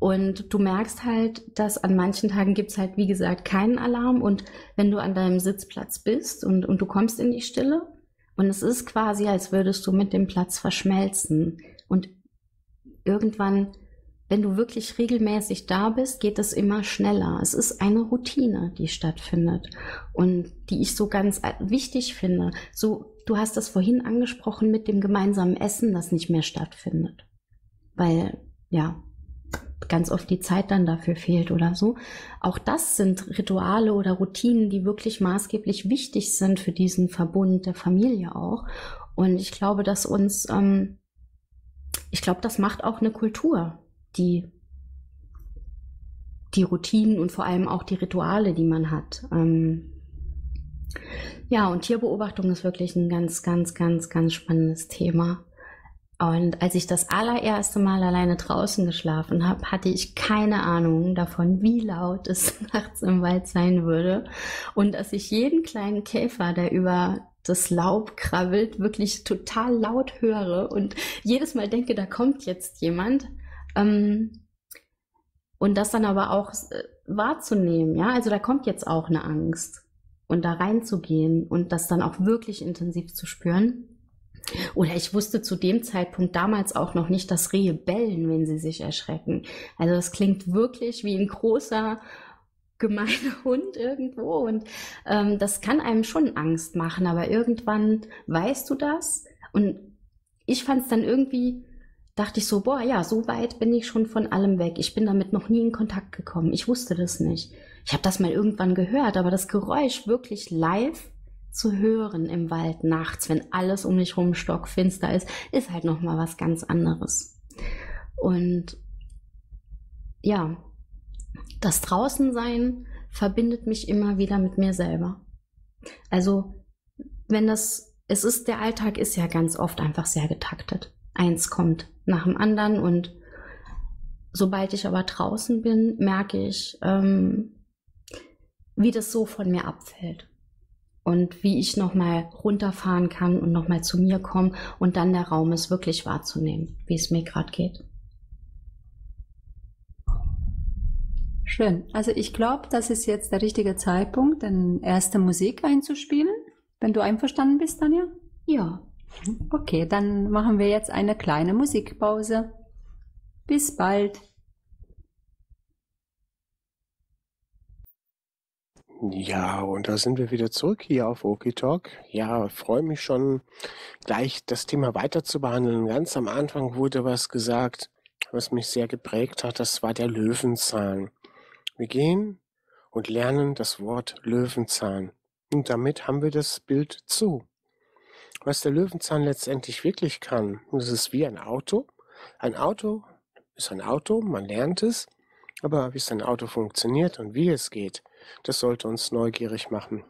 Und du merkst halt, dass an manchen Tagen gibt es halt, wie gesagt, keinen Alarm. Und wenn du an deinem Sitzplatz bist und, und du kommst in die Stille, und es ist quasi, als würdest du mit dem Platz verschmelzen. Und irgendwann, wenn du wirklich regelmäßig da bist, geht es immer schneller. Es ist eine Routine, die stattfindet, und die ich so ganz wichtig finde. So, du hast das vorhin angesprochen mit dem gemeinsamen Essen, das nicht mehr stattfindet, weil ja ganz oft die Zeit dann dafür fehlt oder so. Auch das sind Rituale oder Routinen, die wirklich maßgeblich wichtig sind für diesen Verbund der Familie auch. Und ich glaube, dass uns, ähm, ich glaube, das macht auch eine Kultur. die, die Routinen und vor allem auch die Rituale, die man hat. Ähm, ja, und Tierbeobachtung ist wirklich ein ganz, ganz, ganz, ganz spannendes Thema. Und als ich das allererste Mal alleine draußen geschlafen habe, hatte ich keine Ahnung davon, wie laut es nachts im Wald sein würde. Und dass ich jeden kleinen Käfer, der über das Laub krabbelt, wirklich total laut höre und jedes Mal denke, da kommt jetzt jemand. Ähm, und das dann aber auch wahrzunehmen, ja, also da kommt jetzt auch eine Angst. Und da reinzugehen und das dann auch wirklich intensiv zu spüren. Oder ich wusste zu dem Zeitpunkt damals auch noch nicht, dass Rehe bellen, wenn sie sich erschrecken. Also das klingt wirklich wie ein großer, gemeiner Hund irgendwo. Und ähm, das kann einem schon Angst machen, aber irgendwann weißt du das. Und ich fand es dann irgendwie, dachte ich so, boah, ja, so weit bin ich schon von allem weg. Ich bin damit noch nie in Kontakt gekommen. Ich wusste das nicht. Ich habe das mal irgendwann gehört, aber das Geräusch wirklich live zu hören im Wald nachts, wenn alles um mich rum stockfinster ist, ist halt nochmal was ganz anderes. Und ja, das Draußensein verbindet mich immer wieder mit mir selber. Also wenn das, es ist, der Alltag ist ja ganz oft einfach sehr getaktet. Eins kommt nach dem anderen und sobald ich aber draußen bin, merke ich, ähm, wie das so von mir abfällt. Und wie ich nochmal runterfahren kann und nochmal zu mir kommen und dann der Raum ist wirklich wahrzunehmen, wie es mir gerade geht. Schön. Also ich glaube, das ist jetzt der richtige Zeitpunkt, dann erste Musik einzuspielen, wenn du einverstanden bist, Tanja? Ja. Okay, dann machen wir jetzt eine kleine Musikpause. Bis bald. Ja, und da sind wir wieder zurück hier auf OKiTALK. Ja, freue mich schon, gleich das Thema weiter zu behandeln. Ganz am Anfang wurde was gesagt, was mich sehr geprägt hat. Das war der Löwenzahn. Wir gehen und lernen das Wort Löwenzahn. Und damit haben wir das Bild zu. Was der Löwenzahn letztendlich wirklich kann, das ist wie ein Auto. Ein Auto ist ein Auto, man lernt es. Aber wie es ein Auto funktioniert und wie es geht, das sollte uns neugierig machen.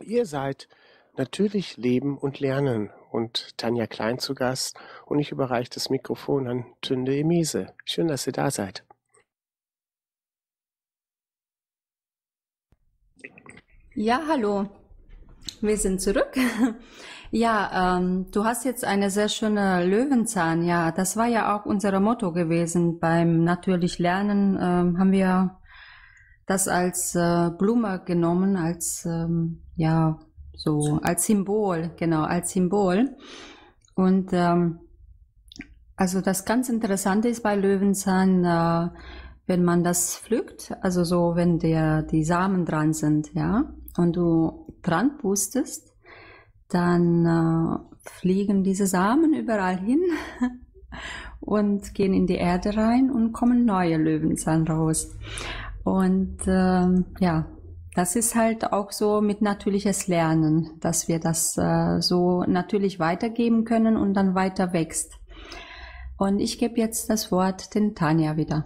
Ihr seid natürlich Leben und Lernen und Tanja Klein zu Gast und ich überreiche das Mikrofon an Tünde Nemes. Schön, dass ihr da seid. Ja, hallo. Wir sind zurück. Ja, ähm, du hast jetzt eine sehr schöne Löwenzahn. Ja, das war ja auch unser Motto gewesen. Beim natürlich Lernen ähm, haben wir das als äh, Blume genommen, als ähm, ja so als Symbol, genau als Symbol. Und ähm, also das ganz Interessante ist bei Löwenzahn, äh, wenn man das pflückt, also so wenn der die Samen dran sind, ja, und du dran pustest, dann äh, fliegen diese Samen überall hin und gehen in die Erde rein und kommen neue Löwenzahn raus. Und ähm, ja, das ist halt auch so mit natürliches Lernen, dass wir das äh, so natürlich weitergeben können und dann weiter wächst. Und ich gebe jetzt das Wort den Tanja wieder.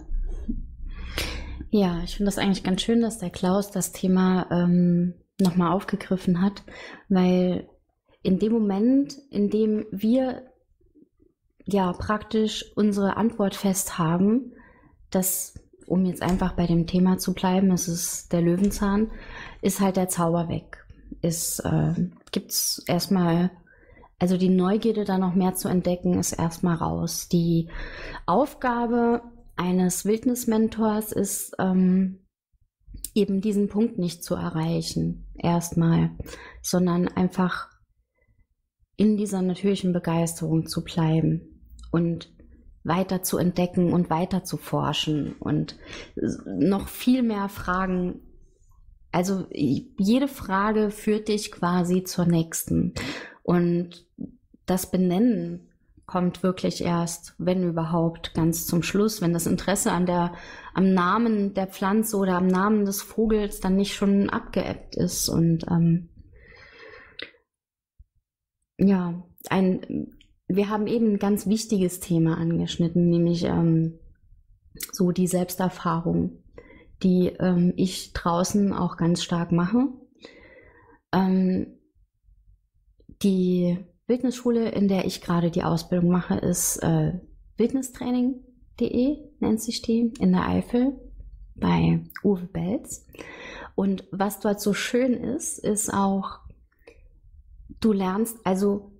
Ja, ich finde das eigentlich ganz schön, dass der Klaus das Thema ähm, nochmal aufgegriffen hat, weil in dem Moment, in dem wir ja praktisch unsere Antwort fest haben, dass, um jetzt einfach bei dem Thema zu bleiben, das ist der Löwenzahn, ist halt der Zauber weg. Es äh, gibt's erstmal, also die Neugierde da noch mehr zu entdecken, ist erstmal raus. Die Aufgabe eines Wildnismentors ist ähm, eben diesen Punkt nicht zu erreichen, erstmal, sondern einfach in dieser natürlichen Begeisterung zu bleiben und weiter zu entdecken und weiter zu forschen und noch viel mehr Fragen. Also jede Frage führt dich quasi zur nächsten. Und das Benennen kommt wirklich erst, wenn überhaupt, ganz zum Schluss. Wenn das Interesse an der, am Namen der Pflanze oder am Namen des Vogels dann nicht schon abgeebbt ist. Und ähm, ja, ein... Wir haben eben ein ganz wichtiges Thema angeschnitten, nämlich ähm, so die Selbsterfahrung, die ähm, ich draußen auch ganz stark mache. Ähm, die Wildnisschule, in der ich gerade die Ausbildung mache, ist äh, Wildnistraining punkt de, nennt sich die, in der Eifel bei Uwe Belz. Und was dort so schön ist, ist auch, du lernst, also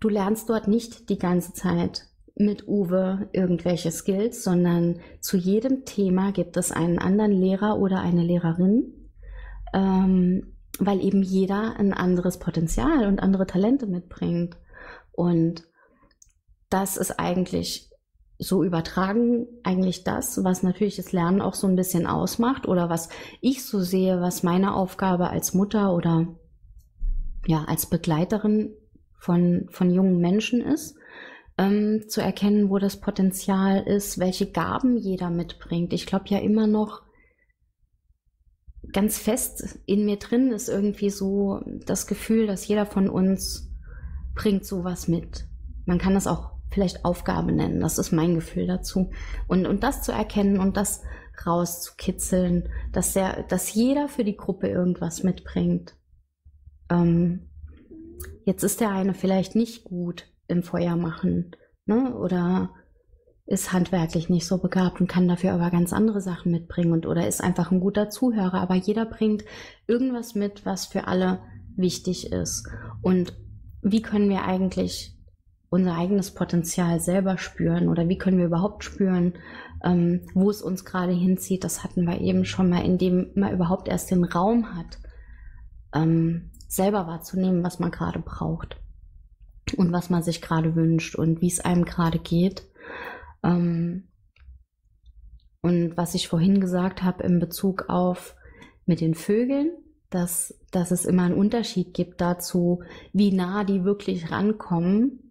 du lernst dort nicht die ganze Zeit mit Uwe irgendwelche Skills, sondern zu jedem Thema gibt es einen anderen Lehrer oder eine Lehrerin, ähm, weil eben jeder ein anderes Potenzial und andere Talente mitbringt. Und das ist eigentlich so übertragen, eigentlich das, was natürlich das Lernen auch so ein bisschen ausmacht oder was ich so sehe, was meine Aufgabe als Mutter oder ja als Begleiterin von, von jungen Menschen ist. Ähm, zu erkennen, wo das Potenzial ist, welche Gaben jeder mitbringt. Ich glaube ja immer noch, ganz fest in mir drin ist irgendwie so das Gefühl, dass jeder von uns bringt sowas mit. Man kann das auch vielleicht Aufgabe nennen, das ist mein Gefühl dazu. Und, und das zu erkennen und das rauszukitzeln, dass, der, dass jeder für die Gruppe irgendwas mitbringt. Ähm, jetzt ist der eine vielleicht nicht gut im Feuer machen, ne? Oder ist handwerklich nicht so begabt und kann dafür aber ganz andere Sachen mitbringen und oder ist einfach ein guter Zuhörer, aber jeder bringt irgendwas mit, was für alle wichtig ist. Und wie können wir eigentlich unser eigenes Potenzial selber spüren oder wie können wir überhaupt spüren, ähm, wo es uns gerade hinzieht, das hatten wir eben schon mal, indem man überhaupt erst den Raum hat, ähm, selber wahrzunehmen, was man gerade braucht. Und was man sich gerade wünscht und wie es einem gerade geht. Ähm, und was ich vorhin gesagt habe in Bezug auf mit den Vögeln, dass, dass es immer einen Unterschied gibt dazu, wie nah die wirklich rankommen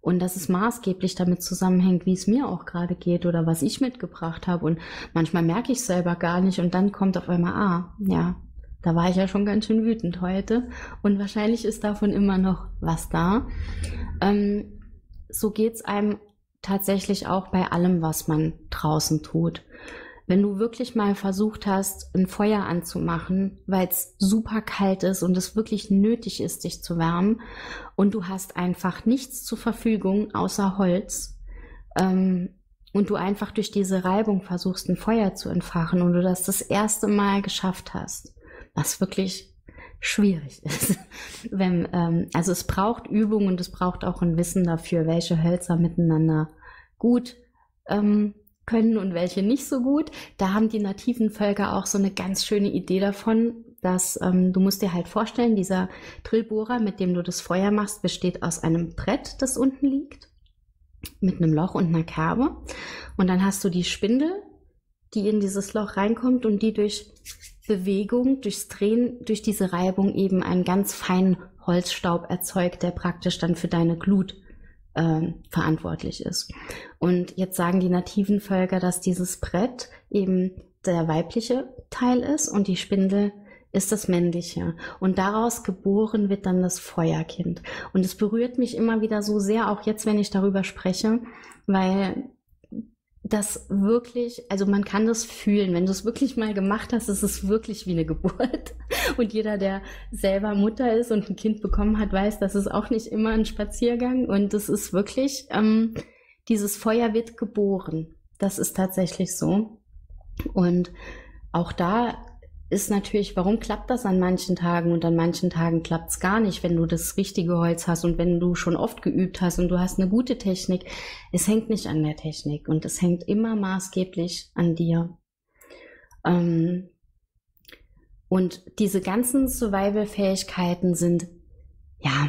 und dass es maßgeblich damit zusammenhängt, wie es mir auch gerade geht oder was ich mitgebracht habe. Und manchmal merke ich es selber gar nicht und dann kommt auf einmal, ah, ja, da war ich ja schon ganz schön wütend heute und wahrscheinlich ist davon immer noch was da. Ähm, so geht es einem tatsächlich auch bei allem, was man draußen tut. Wenn du wirklich mal versucht hast, ein Feuer anzumachen, weil es super kalt ist und es wirklich nötig ist, dich zu wärmen und du hast einfach nichts zur Verfügung außer Holz, ähm, und du einfach durch diese Reibung versuchst, ein Feuer zu entfachen und du das das erste Mal geschafft hast, was wirklich schwierig ist. Wenn, ähm, also es braucht Übung und es braucht auch ein Wissen dafür, welche Hölzer miteinander gut ähm, können und welche nicht so gut. Da haben die nativen Völker auch so eine ganz schöne Idee davon, dass ähm, du musst dir halt vorstellen, dieser Drillbohrer, mit dem du das Feuer machst, besteht aus einem Brett, das unten liegt, mit einem Loch und einer Kerbe. Und dann hast du die Spindel, die in dieses Loch reinkommt und die durch Bewegung, durchs Drehen, durch diese Reibung eben einen ganz feinen Holzstaub erzeugt, der praktisch dann für deine Glut äh, verantwortlich ist. Und jetzt sagen die nativen Völker, dass dieses Brett eben der weibliche Teil ist und die Spindel ist das männliche. Und daraus geboren wird dann das Feuerkind. Und es berührt mich immer wieder so sehr, auch jetzt, wenn ich darüber spreche, weil das wirklich, also man kann das fühlen, wenn du es wirklich mal gemacht hast, ist es wirklich wie eine Geburt. Und jeder, der selber Mutter ist und ein Kind bekommen hat, weiß, das ist auch nicht immer ein Spaziergang. Und das ist wirklich, ähm, dieses Feuer wird geboren. Das ist tatsächlich so. Und auch da ist natürlich, warum klappt das an manchen Tagen und an manchen Tagen klappt es gar nicht, wenn du das richtige Holz hast und wenn du schon oft geübt hast und du hast eine gute Technik. Es hängt nicht an der Technik und es hängt immer maßgeblich an dir. Und diese ganzen Survival-Fähigkeiten sind, ja,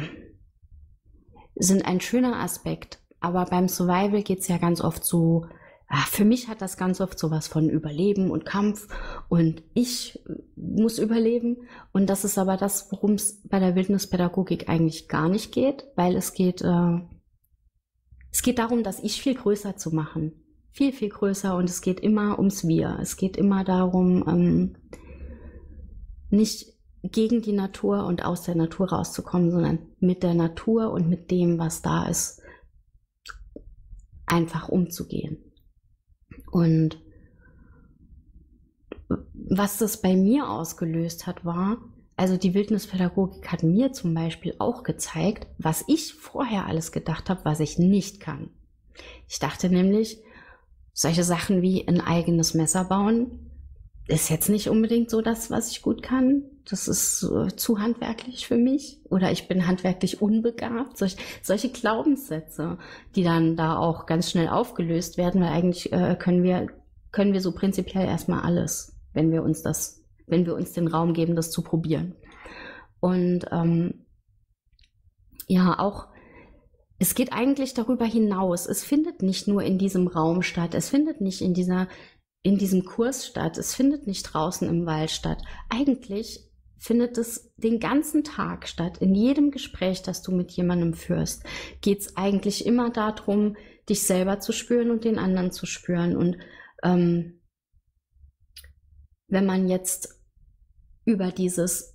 sind ein schöner Aspekt, aber beim Survival geht es ja ganz oft so, ach, für mich hat das ganz oft sowas von Überleben und Kampf und ich muss überleben. Und das ist aber das, worum es bei der Wildnispädagogik eigentlich gar nicht geht, weil es geht, äh, es geht darum, das Ich viel größer zu machen. Viel, viel größer und es geht immer ums Wir. Es geht immer darum, ähm, nicht gegen die Natur und aus der Natur rauszukommen, sondern mit der Natur und mit dem, was da ist, einfach umzugehen. Und was das bei mir ausgelöst hat, war, also die Wildnispädagogik hat mir zum Beispiel auch gezeigt, was ich vorher alles gedacht habe, was ich nicht kann. Ich dachte nämlich, solche Sachen wie ein eigenes Messer bauen ist jetzt nicht unbedingt so das, was ich gut kann. Das ist äh, zu handwerklich für mich oder ich bin handwerklich unbegabt. Solch, solche Glaubenssätze, die dann da auch ganz schnell aufgelöst werden, weil eigentlich äh, können wir, können wir so prinzipiell erstmal alles, wenn wir uns das, wenn wir uns den Raum geben, das zu probieren. Und ähm, ja, auch es geht eigentlich darüber hinaus. Es findet nicht nur in diesem Raum statt. Es findet nicht in dieser, in diesem Kurs statt. Es findet nicht draußen im Wald statt. Eigentlich findet es den ganzen Tag statt. In jedem Gespräch, das du mit jemandem führst, geht es eigentlich immer darum, dich selber zu spüren und den anderen zu spüren. Und ähm, wenn man jetzt über dieses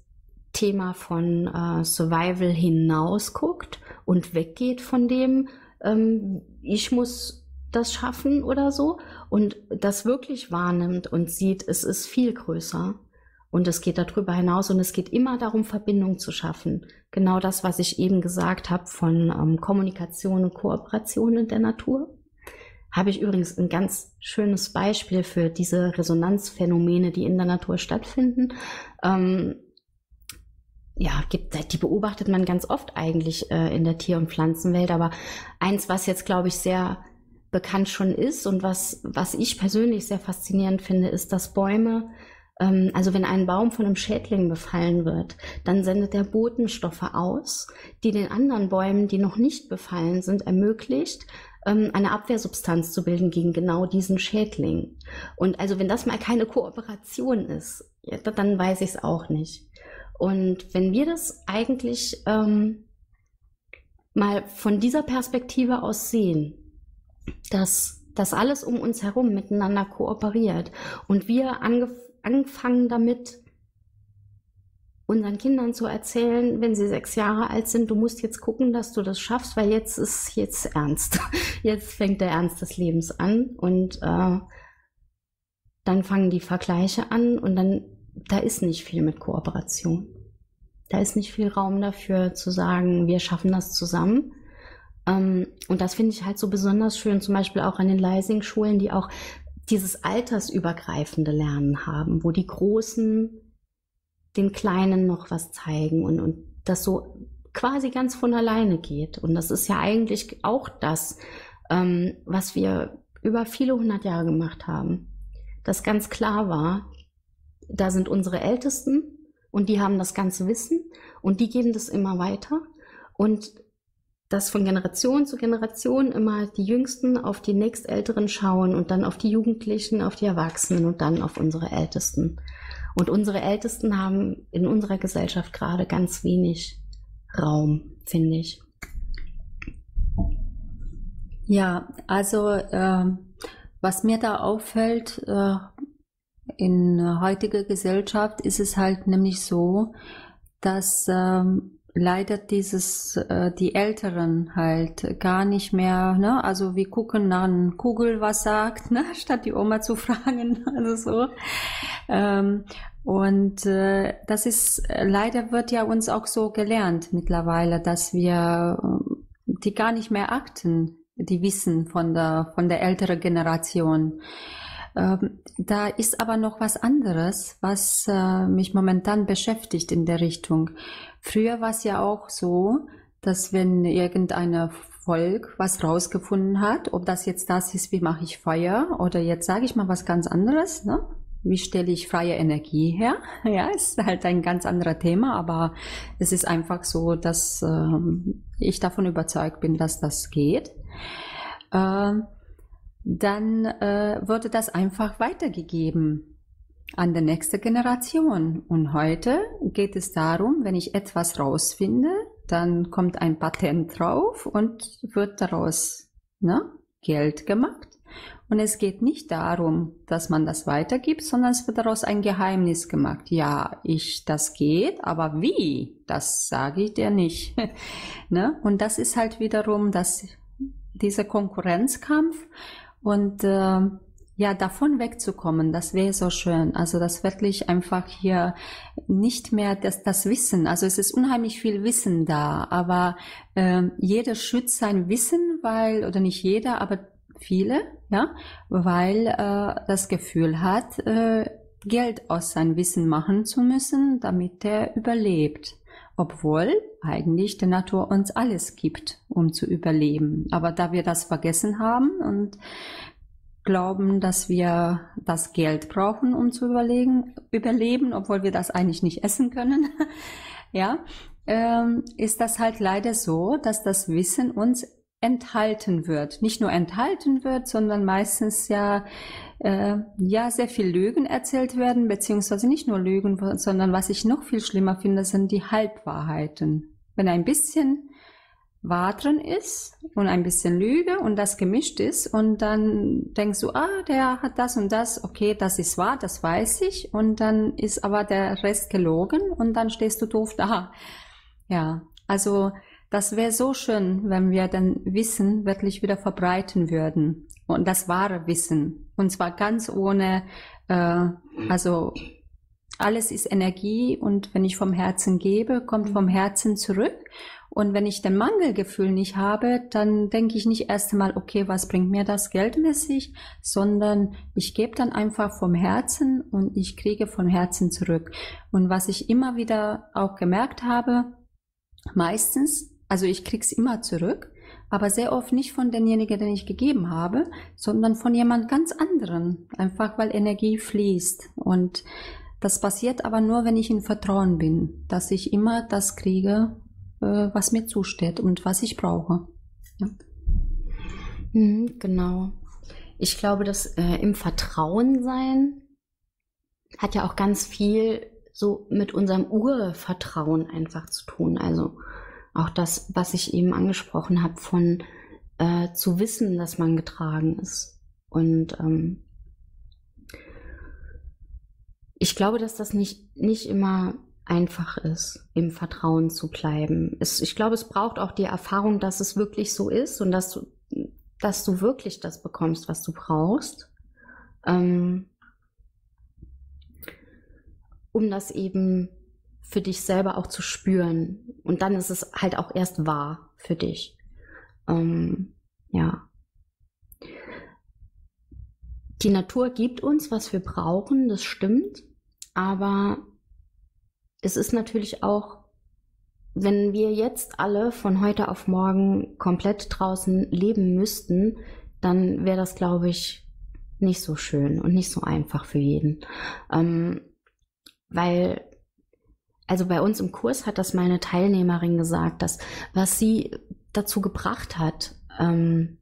Thema von äh, Survival hinaus guckt und weggeht von dem, ähm, ich muss das schaffen oder so, und das wirklich wahrnimmt und sieht, es ist viel größer und es geht darüber hinaus und es geht immer darum, Verbindung zu schaffen. Genau das, was ich eben gesagt habe von ähm, Kommunikation und Kooperation in der Natur, habe ich übrigens ein ganz schönes Beispiel für diese Resonanzphänomene, die in der Natur stattfinden. Ähm, Ja, gibt, die beobachtet man ganz oft eigentlich äh, in der Tier- und Pflanzenwelt, aber eins, was jetzt, glaube ich, sehr bekannt schon ist und was, was ich persönlich sehr faszinierend finde, ist, dass Bäume, ähm, also wenn ein Baum von einem Schädling befallen wird, dann sendet er Botenstoffe aus, die den anderen Bäumen, die noch nicht befallen sind, ermöglicht, eine Abwehrsubstanz zu bilden gegen genau diesen Schädling. Und also wenn das mal keine Kooperation ist, ja, dann weiß ich es auch nicht. Und wenn wir das eigentlich ähm, mal von dieser Perspektive aus sehen, dass das alles um uns herum miteinander kooperiert und wir angef angefangen damit, unseren Kindern zu erzählen, wenn sie sechs Jahre alt sind, du musst jetzt gucken, dass du das schaffst, weil jetzt ist jetzt ernst. Jetzt fängt der Ernst des Lebens an und äh, dann fangen die Vergleiche an und dann, da ist nicht viel mit Kooperation. Da ist nicht viel Raum dafür zu sagen, wir schaffen das zusammen. Ähm, und das finde ich halt so besonders schön, zum Beispiel auch an den Leising-Schulen, die auch dieses altersübergreifende Lernen haben, wo die Großen den Kleinen noch was zeigen und, und das so quasi ganz von alleine geht. Und das ist ja eigentlich auch das, ähm, was wir über viele hundert Jahre gemacht haben. Das ganz klar war, da sind unsere Ältesten und die haben das ganze Wissen und die geben das immer weiter. Und dass von Generation zu Generation immer die Jüngsten auf die Nächstälteren schauen und dann auf die Jugendlichen, auf die Erwachsenen und dann auf unsere Ältesten. Und unsere Ältesten haben in unserer Gesellschaft gerade ganz wenig Raum, finde ich. Ja, also äh, was mir da auffällt äh, in heutiger Gesellschaft, ist es halt nämlich so, dass äh, leider dieses, äh, die Älteren halt gar nicht mehr, ne? Also wir gucken nach einer Kugel, was sagt, ne? Statt die Oma zu fragen, also so. Ähm, und äh, das ist, leider wird ja uns auch so gelernt mittlerweile, dass wir die gar nicht mehr achten, die Wissen von der, von der älteren Generation. Ähm, da ist aber noch was anderes, was äh, mich momentan beschäftigt in der Richtung. Früher war es ja auch so, dass wenn irgendein Volk was rausgefunden hat, ob das jetzt das ist, wie mache ich Feuer oder jetzt sage ich mal was ganz anderes, ne? Wie stelle ich freie Energie her? Ja, ist halt ein ganz anderes Thema, aber es ist einfach so, dass äh, ich davon überzeugt bin, dass das geht. Äh, dann äh, wurde das einfach weitergegeben an die nächste Generation. Und heute geht es darum, wenn ich etwas rausfinde, dann kommt ein Patent drauf und wird daraus, ne, Geld gemacht. Und es geht nicht darum, dass man das weitergibt, sondern es wird daraus ein Geheimnis gemacht. Ja, ich, das geht, aber wie, das sage ich dir nicht. Ne? Und das ist halt wiederum das, dieser Konkurrenzkampf. Und äh, ja, davon wegzukommen, das wäre so schön. Also das wirklich einfach hier nicht mehr das, das Wissen. Also es ist unheimlich viel Wissen da, aber äh, jeder schützt sein Wissen, weil, oder nicht jeder, aber viele, ja, weil äh, das Gefühl hat, äh, Geld aus seinem Wissen machen zu müssen, damit er überlebt. Obwohl eigentlich die Natur uns alles gibt, um zu überleben. Aber da wir das vergessen haben und glauben, dass wir das Geld brauchen, um zu überlegen, überleben, obwohl wir das eigentlich nicht essen können, ja, ähm, ist das halt leider so, dass das Wissen uns enthalten wird. Nicht nur enthalten wird, sondern meistens ja, äh, ja sehr viel Lügen erzählt werden, beziehungsweise nicht nur Lügen, sondern was ich noch viel schlimmer finde, sind die Halbwahrheiten. Wenn ein bisschen Wahr drin ist und ein bisschen Lüge und das gemischt ist und dann denkst du, ah, der hat das und das, okay, das ist wahr, das weiß ich, und dann ist aber der Rest gelogen und dann stehst du doof da. Ja, also das wäre so schön, wenn wir dann Wissen wirklich wieder verbreiten würden. Und das wahre Wissen. Und zwar ganz ohne, äh, also alles ist Energie, und wenn ich vom Herzen gebe, kommt vom Herzen zurück. Und wenn ich den Mangelgefühl nicht habe, dann denke ich nicht erst einmal, okay, was bringt mir das geldmäßig, sondern ich gebe dann einfach vom Herzen und ich kriege vom Herzen zurück. Und was ich immer wieder auch gemerkt habe, meistens, also ich krieg's immer zurück, aber sehr oft nicht von demjenigen, den ich gegeben habe, sondern von jemand ganz anderen, einfach weil Energie fließt. Und das passiert aber nur, wenn ich in Vertrauen bin, dass ich immer das kriege, was mir zusteht und was ich brauche. Ja. Mhm, genau. Ich glaube, das äh, im Vertrauen sein hat ja auch ganz viel so mit unserem Urvertrauen einfach zu tun. Also auch das, was ich eben angesprochen habe, von äh, zu wissen, dass man getragen ist. Und ähm, ich glaube, dass das nicht, nicht immer einfach ist, im Vertrauen zu bleiben. Es, ich glaube, es braucht auch die Erfahrung, dass es wirklich so ist und dass du, dass du wirklich das bekommst, was du brauchst, ähm, um das eben für dich selber auch zu spüren. Und dann ist es halt auch erst wahr für dich. Ähm, ja. Die Natur gibt uns, was wir brauchen, das stimmt, aber es ist natürlich auch, wenn wir jetzt alle von heute auf morgen komplett draußen leben müssten, dann wäre das, glaube ich, nicht so schön und nicht so einfach für jeden. Ähm, weil, also bei uns im Kurs hat das meine Teilnehmerin gesagt, dass was sie dazu gebracht hat, ähm,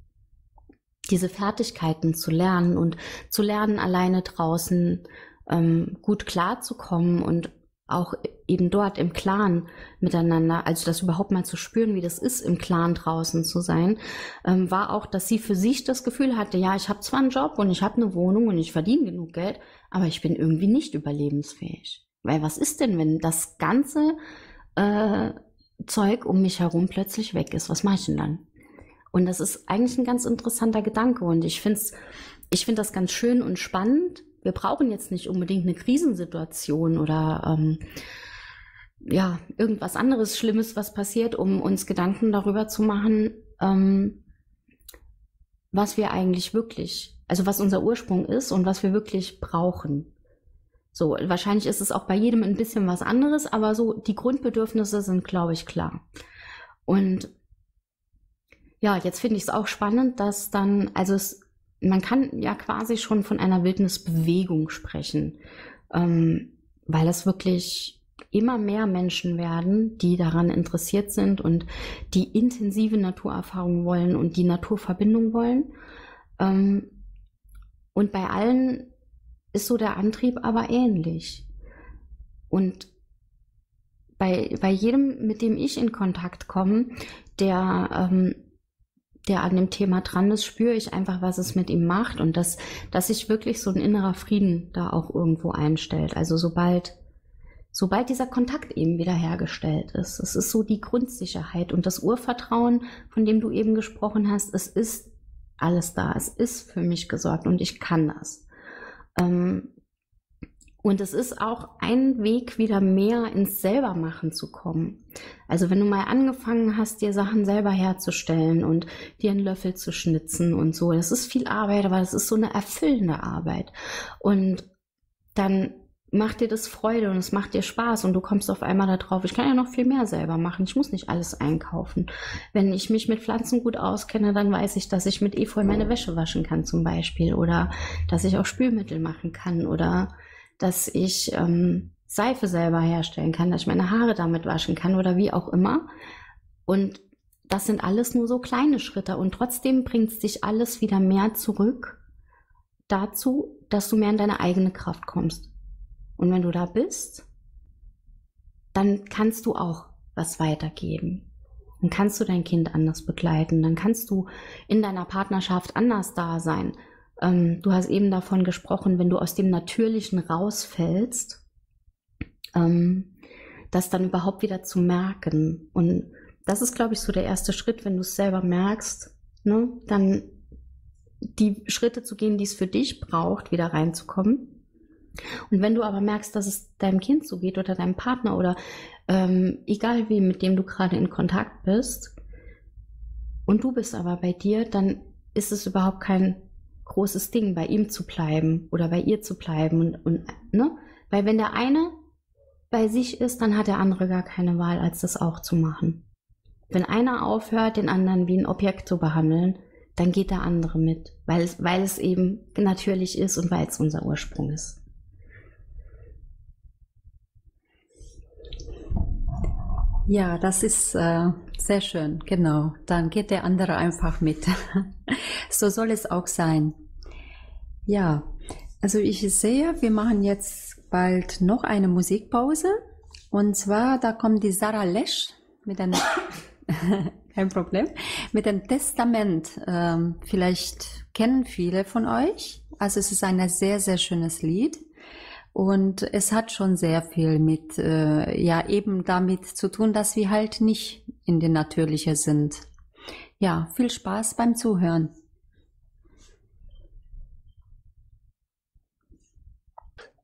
diese Fertigkeiten zu lernen und zu lernen, alleine draußen ähm, gut klarzukommen und auch eben dort im Clan miteinander, also das überhaupt mal zu spüren, wie das ist, im Clan draußen zu sein, ähm, war auch, dass sie für sich das Gefühl hatte, ja, ich habe zwar einen Job und ich habe eine Wohnung und ich verdiene genug Geld, aber ich bin irgendwie nicht überlebensfähig. Weil was ist denn, wenn das ganze äh, Zeug um mich herum plötzlich weg ist? Was mache ich denn dann? Und das ist eigentlich ein ganz interessanter Gedanke, und ich finde ich find das ganz schön und spannend. Wir brauchen jetzt nicht unbedingt eine Krisensituation oder ähm, ja, irgendwas anderes Schlimmes, was passiert, um uns Gedanken darüber zu machen, ähm, was wir eigentlich wirklich, also was unser Ursprung ist und was wir wirklich brauchen. So, wahrscheinlich ist es auch bei jedem ein bisschen was anderes, aber so die Grundbedürfnisse sind, glaube ich, klar. Und ja, jetzt finde ich es auch spannend, dass dann, also es man kann ja quasi schon von einer Wildnisbewegung sprechen, ähm, weil es wirklich immer mehr Menschen werden, die daran interessiert sind und die intensive Naturerfahrung wollen und die Naturverbindung wollen. Ähm, und bei allen ist so der Antrieb aber ähnlich. Und bei, bei jedem, mit dem ich in Kontakt komme, der ähm, der an dem Thema dran ist, spüre ich einfach, was es mit ihm macht, und dass, dass sich wirklich so ein innerer Frieden da auch irgendwo einstellt. Also sobald, sobald dieser Kontakt eben wieder hergestellt ist. Es ist so die Grundsicherheit und das Urvertrauen, von dem du eben gesprochen hast, es ist alles da. Es ist für mich gesorgt und ich kann das. Ähm, und es ist auch ein Weg, wieder mehr ins Selbermachen zu kommen. Also wenn du mal angefangen hast, dir Sachen selber herzustellen und dir einen Löffel zu schnitzen und so, das ist viel Arbeit, aber das ist so eine erfüllende Arbeit. Und dann macht dir das Freude und es macht dir Spaß und du kommst auf einmal da drauf, ich kann ja noch viel mehr selber machen, ich muss nicht alles einkaufen. Wenn ich mich mit Pflanzen gut auskenne, dann weiß ich, dass ich mit Efeu meine Wäsche waschen kann zum Beispiel oder dass ich auch Spülmittel machen kann oder dass ich ähm, Seife selber herstellen kann, dass ich meine Haare damit waschen kann oder wie auch immer. Und das sind alles nur so kleine Schritte und trotzdem bringt es dich alles wieder mehr zurück dazu, dass du mehr in deine eigene Kraft kommst. Und wenn du da bist, dann kannst du auch was weitergeben. Dann kannst du dein Kind anders begleiten. Dann kannst du in deiner Partnerschaft anders da sein. Ähm, du hast eben davon gesprochen, wenn du aus dem Natürlichen rausfällst, ähm, das dann überhaupt wieder zu merken. Und das ist, glaube ich, so der erste Schritt, wenn du es selber merkst, ne? Dann die Schritte zu gehen, die es für dich braucht, wieder reinzukommen. Und wenn du aber merkst, dass es deinem Kind so geht oder deinem Partner oder ähm, egal wem, mit dem du gerade in Kontakt bist und du bist aber bei dir, dann ist es überhaupt kein großes Ding, bei ihm zu bleiben oder bei ihr zu bleiben. Und, und, ne? Weil wenn der eine bei sich ist, dann hat der andere gar keine Wahl, als das auch zu machen. Wenn einer aufhört, den anderen wie ein Objekt zu behandeln, dann geht der andere mit, weil es, weil es eben natürlich ist und weil es unser Ursprung ist. Ja, das ist äh, sehr schön, genau. Dann geht der andere einfach mit. So soll es auch sein. Ja, also ich sehe, wir machen jetzt bald noch eine Musikpause. Und zwar, da kommt die Sarah Lesch mit einem, kein Problem, mit einem Testament. Ähm, vielleicht kennen viele von euch. Also es ist ein sehr, sehr schönes Lied. Und es hat schon sehr viel mit, äh, ja, eben damit zu tun, dass wir halt nicht in den Natürlichen sind. Ja, viel Spaß beim Zuhören.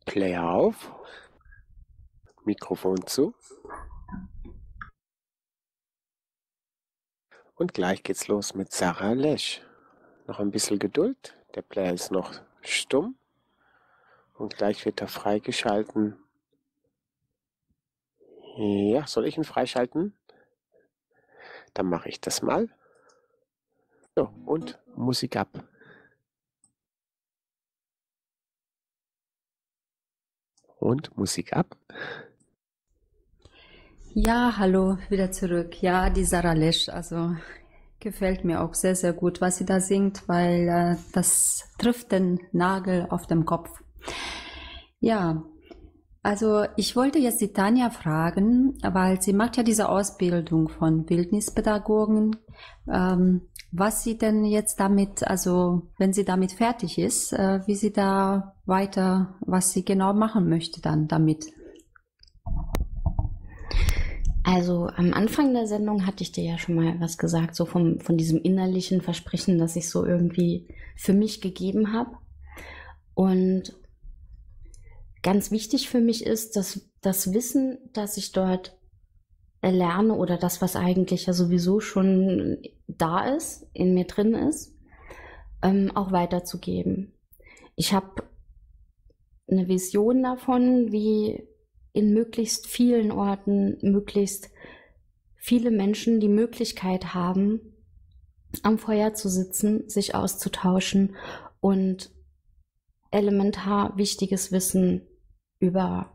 Player auf, Mikrofon zu. Und gleich geht's los mit Sarah Lesch. Noch ein bisschen Geduld, der Player ist noch stumm. Und gleich wird er freigeschalten. Ja, soll ich ihn freischalten? Dann mache ich das mal. So, und Musik ab. Und Musik ab. Ja, hallo, wieder zurück. Ja, die Sarah Lesch, also gefällt mir auch sehr, sehr gut, was sie da singt, weil äh, das trifft den Nagel auf den Kopf. Ja, also ich wollte jetzt die Tanja fragen, weil sie macht ja diese Ausbildung von Wildnispädagogen, ähm, was sie denn jetzt damit, also wenn sie damit fertig ist, äh, wie sie da weiter, was sie genau machen möchte dann damit. Also am Anfang der Sendung hatte ich dir ja schon mal was gesagt, so vom, von diesem innerlichen Versprechen, das ich so irgendwie für mich gegeben habe. Und ganz wichtig für mich ist, dass das Wissen, das ich dort erlerne oder das, was eigentlich ja sowieso schon da ist, in mir drin ist, ähm, auch weiterzugeben. Ich habe eine Vision davon, wie in möglichst vielen Orten möglichst viele Menschen die Möglichkeit haben, am Feuer zu sitzen, sich auszutauschen und elementar wichtiges Wissen über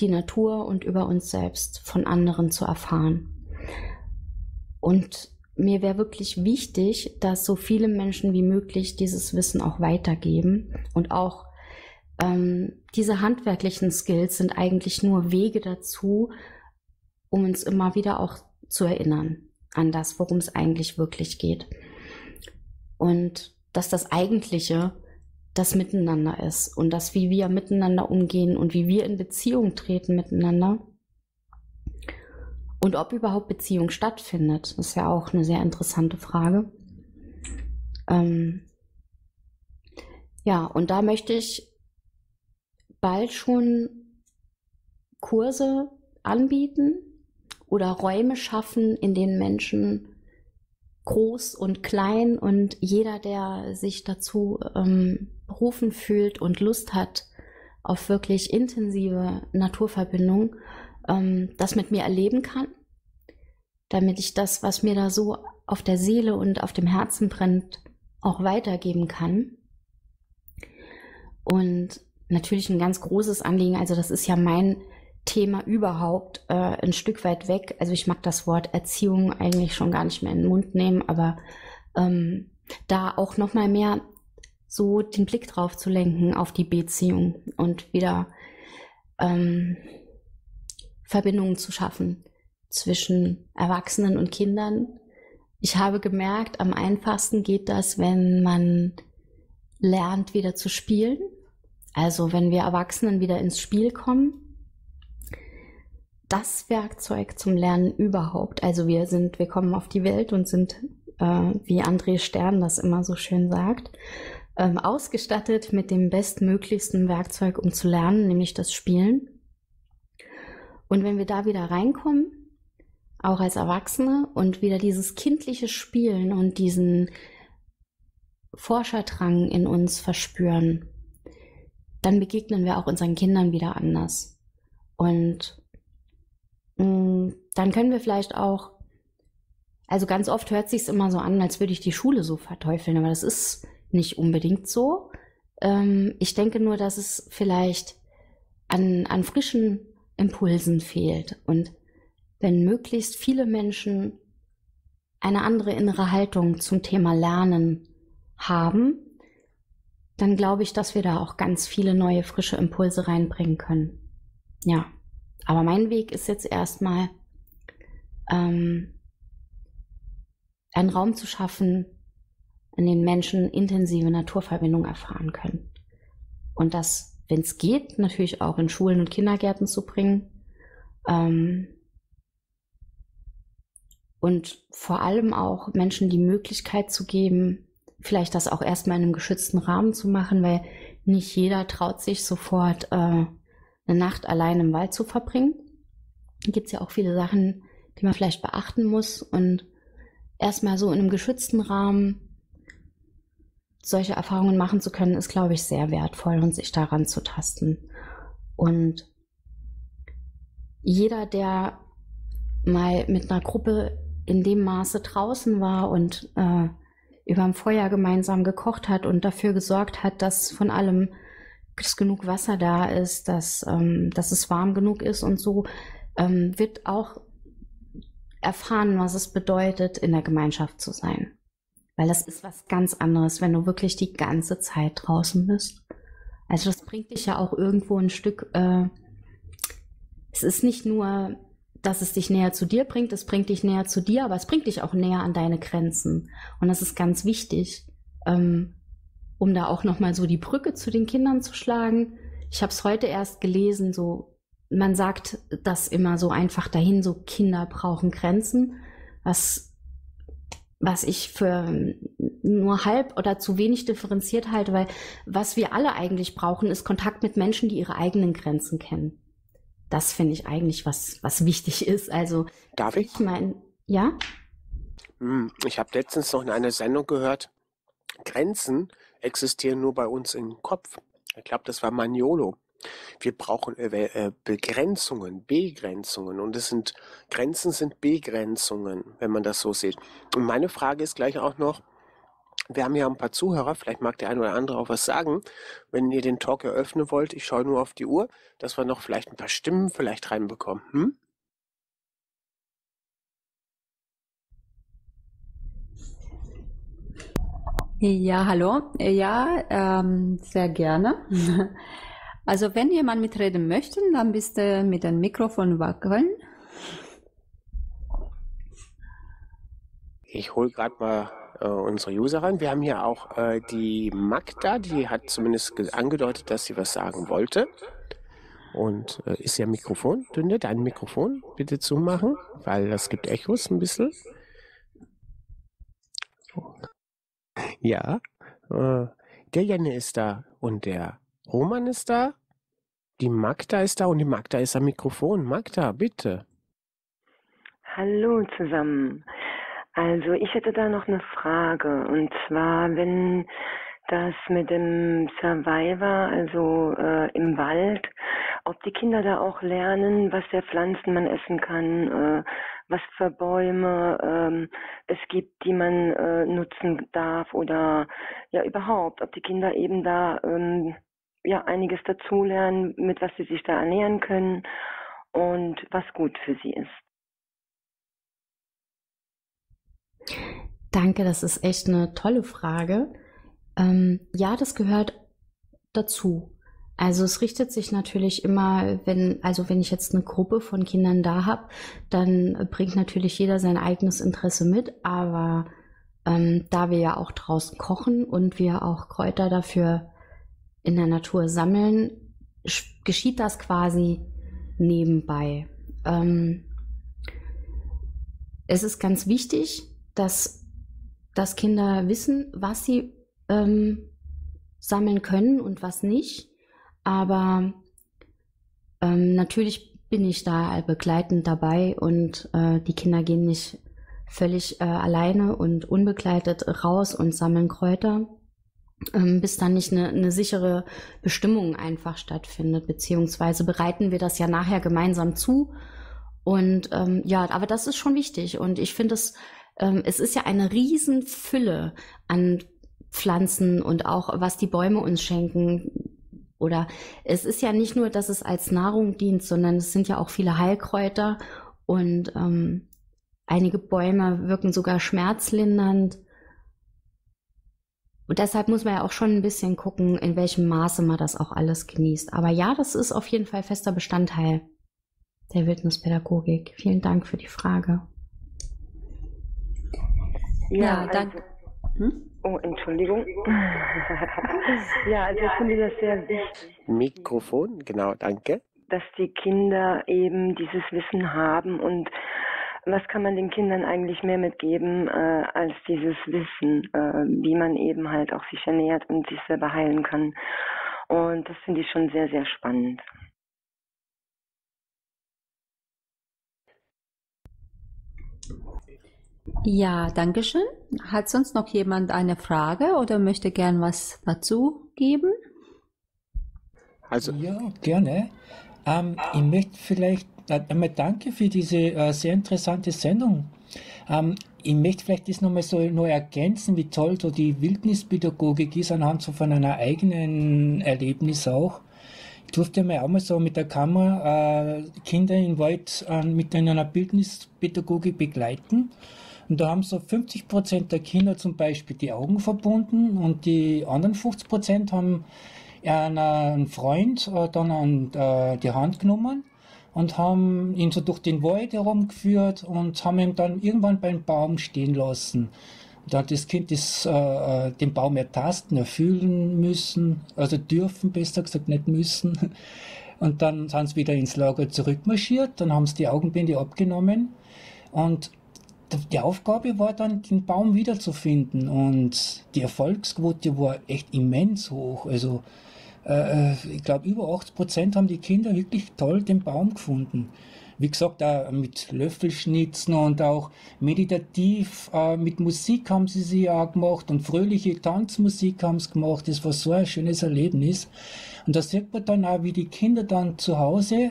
die Natur und über uns selbst von anderen zu erfahren. Und mir wäre wirklich wichtig, dass so viele Menschen wie möglich dieses Wissen auch weitergeben. Und auch ähm, diese handwerklichen Skills sind eigentlich nur Wege dazu, um uns immer wieder auch zu erinnern an das, worum es eigentlich wirklich geht. Und dass das Eigentliche das Miteinander ist und das, wie wir miteinander umgehen und wie wir in Beziehung treten miteinander und ob überhaupt Beziehung stattfindet, ist ja auch eine sehr interessante Frage. Ähm, ja, und da möchte ich bald schon Kurse anbieten oder Räume schaffen, in denen Menschen groß und klein und jeder, der sich dazu ähm, berufen fühlt und Lust hat auf wirklich intensive Naturverbindung, ähm, das mit mir erleben kann, damit ich das, was mir da so auf der Seele und auf dem Herzen brennt, auch weitergeben kann. Und natürlich ein ganz großes Anliegen, also das ist ja mein Thema überhaupt, äh, ein Stück weit weg. Also ich mag das Wort Erziehung eigentlich schon gar nicht mehr in den Mund nehmen, aber ähm, da auch noch mal mehr so den Blick drauf zu lenken auf die Beziehung und wieder ähm, Verbindungen zu schaffen zwischen Erwachsenen und Kindern. Ich habe gemerkt, am einfachsten geht das, wenn man lernt, wieder zu spielen. Also wenn wir Erwachsenen wieder ins Spiel kommen. Das Werkzeug zum Lernen überhaupt. Also wir sind, wir kommen auf die Welt und sind, äh, wie André Stern das immer so schön sagt, äh, ausgestattet mit dem bestmöglichsten Werkzeug, um zu lernen, nämlich das Spielen. Und wenn wir da wieder reinkommen, auch als Erwachsene, und wieder dieses kindliche Spielen und diesen Forscherdrang in uns verspüren, dann begegnen wir auch unseren Kindern wieder anders. Und mh, dann können wir vielleicht auch, also ganz oft hört sich's immer so an, als würde ich die Schule so verteufeln, aber das ist nicht unbedingt so. Ähm, ich denke nur, dass es vielleicht an, an frischen Impulsen fehlt und wenn möglichst viele Menschen eine andere innere Haltung zum Thema Lernen haben, dann glaube ich, dass wir da auch ganz viele neue, frische Impulse reinbringen können. Ja, aber mein Weg ist jetzt erstmal, ähm, einen Raum zu schaffen, in dem Menschen intensive Naturverbindung erfahren können. Und das, wenn es geht, natürlich auch in Schulen und Kindergärten zu bringen, ähm, und vor allem auch Menschen die Möglichkeit zu geben, vielleicht das auch erstmal in einem geschützten Rahmen zu machen, weil nicht jeder traut sich sofort, äh, eine Nacht allein im Wald zu verbringen. Da gibt es ja auch viele Sachen, die man vielleicht beachten muss. Und erstmal so in einem geschützten Rahmen solche Erfahrungen machen zu können, ist, glaube ich, sehr wertvoll und sich daran zu tasten. Und jeder, der mal mit einer Gruppe in dem Maße draußen war und äh, über dem Feuer gemeinsam gekocht hat und dafür gesorgt hat, dass von allem dass genug Wasser da ist, dass, ähm, dass es warm genug ist und so, ähm, wird auch erfahren, was es bedeutet, in der Gemeinschaft zu sein. Weil das ist was ganz anderes, wenn du wirklich die ganze Zeit draußen bist. Also das bringt dich ja auch irgendwo ein Stück, äh, es ist nicht nur, dass es dich näher zu dir bringt, es bringt dich näher zu dir, aber es bringt dich auch näher an deine Grenzen. Und das ist ganz wichtig, ähm, um da auch nochmal so die Brücke zu den Kindern zu schlagen. Ich habe es heute erst gelesen, so, man sagt das immer so einfach dahin, so Kinder brauchen Grenzen, was, was ich für nur halb oder zu wenig differenziert halte, weil was wir alle eigentlich brauchen, ist Kontakt mit Menschen, die ihre eigenen Grenzen kennen. Das finde ich eigentlich, was, was wichtig ist. Also, darf ich? Ich meine, ja? Ich habe letztens noch in einer Sendung gehört, Grenzen existieren nur bei uns im Kopf. Ich glaube, das war Maniolo. Wir brauchen Begrenzungen, Begrenzungen. Und es sind Grenzen sind Begrenzungen, wenn man das so sieht. Und meine Frage ist gleich auch noch, wir haben ja ein paar Zuhörer, vielleicht mag der eine oder andere auch was sagen. Wenn ihr den Talk eröffnen wollt, ich schaue nur auf die Uhr, dass wir noch vielleicht ein paar Stimmen vielleicht reinbekommen. Hm? Ja, hallo. Ja, ähm, sehr gerne. Also wenn jemand mitreden möchte, dann bist du mit dem Mikrofon wackeln. Ich hole gerade mal unsere Userin. Wir haben hier auch äh, die Magda, die hat zumindest angedeutet, dass sie was sagen wollte. Und äh, ist ihr Mikrofon, Tünde, dein Mikrofon bitte zumachen, weil das gibt Echos ein bisschen. Ja, äh, der Janne ist da und der Roman ist da, die Magda ist da und die Magda ist am Mikrofon. Magda, bitte. Hallo zusammen. Also ich hätte da noch eine Frage, und zwar, wenn das mit dem Survivor, also äh, im Wald, ob die Kinder da auch lernen, was für Pflanzen man essen kann, äh, was für Bäume ähm, es gibt, die man äh, nutzen darf, oder ja überhaupt, ob die Kinder eben da ähm, ja einiges dazulernen, mit was sie sich da ernähren können und was gut für sie ist. Danke, das ist echt eine tolle Frage. Ähm, ja, das gehört dazu. Also es richtet sich natürlich immer, wenn, also wenn ich jetzt eine Gruppe von Kindern da habe, dann bringt natürlich jeder sein eigenes Interesse mit, aber ähm, da wir ja auch draußen kochen und wir auch Kräuter dafür in der Natur sammeln, geschieht das quasi nebenbei. Ähm, es ist ganz wichtig, dass, dass Kinder wissen, was sie ähm, sammeln können und was nicht. Aber ähm, natürlich bin ich da begleitend dabei und äh, die Kinder gehen nicht völlig äh, alleine und unbegleitet raus und sammeln Kräuter, ähm, bis dann nicht eine, eine sichere Bestimmung einfach stattfindet, beziehungsweise bereiten wir das ja nachher gemeinsam zu. Und ähm, ja, aber das ist schon wichtig, und ich finde es, ähm, es ist ja eine riesen Fülle an Pflanzen und auch was die Bäume uns schenken. Oder es ist ja nicht nur, dass es als Nahrung dient, sondern es sind ja auch viele Heilkräuter, und ähm, einige Bäume wirken sogar schmerzlindernd. Und deshalb muss man ja auch schon ein bisschen gucken, in welchem Maße man das auch alles genießt. Aber ja, das ist auf jeden Fall fester Bestandteil der Wildnispädagogik. Vielen Dank für die Frage. Ja, ja, danke. Hm? Oh, Entschuldigung. Ja, also ich finde das sehr wichtig. Mikrofon, genau, danke. Dass die Kinder eben dieses Wissen haben, und was kann man den Kindern eigentlich mehr mitgeben äh, als dieses Wissen, äh, wie man eben halt auch sich ernährt und sich selber heilen kann. Und das finde ich schon sehr, sehr spannend. Ja, danke schön. Hat sonst noch jemand eine Frage oder möchte gern was dazu geben? Also ja, gerne. Ähm, ich möchte vielleicht einmal danke für diese äh, sehr interessante Sendung. Ähm, ich möchte vielleicht das nochmal so nur ergänzen, wie toll so die Wildnispädagogik ist, anhand so von einer eigenen Erlebnis auch. Ich durfte mir auch mal so mit der Kammer äh, Kinder im Wald äh, mit einer Wildnispädagogik begleiten. Und da haben so fünfzig Prozent der Kinder zum Beispiel die Augen verbunden, und die anderen fünfzig Prozent haben einen Freund äh, dann an äh, die Hand genommen und haben ihn so durch den Wald herumgeführt und haben ihn dann irgendwann beim Baum stehen lassen. Und da hat das Kind das, äh, den Baum ertasten, erfühlen müssen, also dürfen, besser gesagt, nicht müssen. Und dann sind sie wieder ins Lager zurückmarschiert, dann haben sie die Augenbinde abgenommen, und die Aufgabe war dann, den Baum wiederzufinden, und die Erfolgsquote war echt immens hoch. Also äh, ich glaube, über achtzig Prozent haben die Kinder wirklich toll den Baum gefunden. Wie gesagt, auch mit Löffelschnitzen und auch meditativ, äh, mit Musik haben sie sie auch gemacht, und fröhliche Tanzmusik haben sie gemacht. Das war so ein schönes Erlebnis. Und da sieht man dann auch, wie die Kinder dann zu Hause,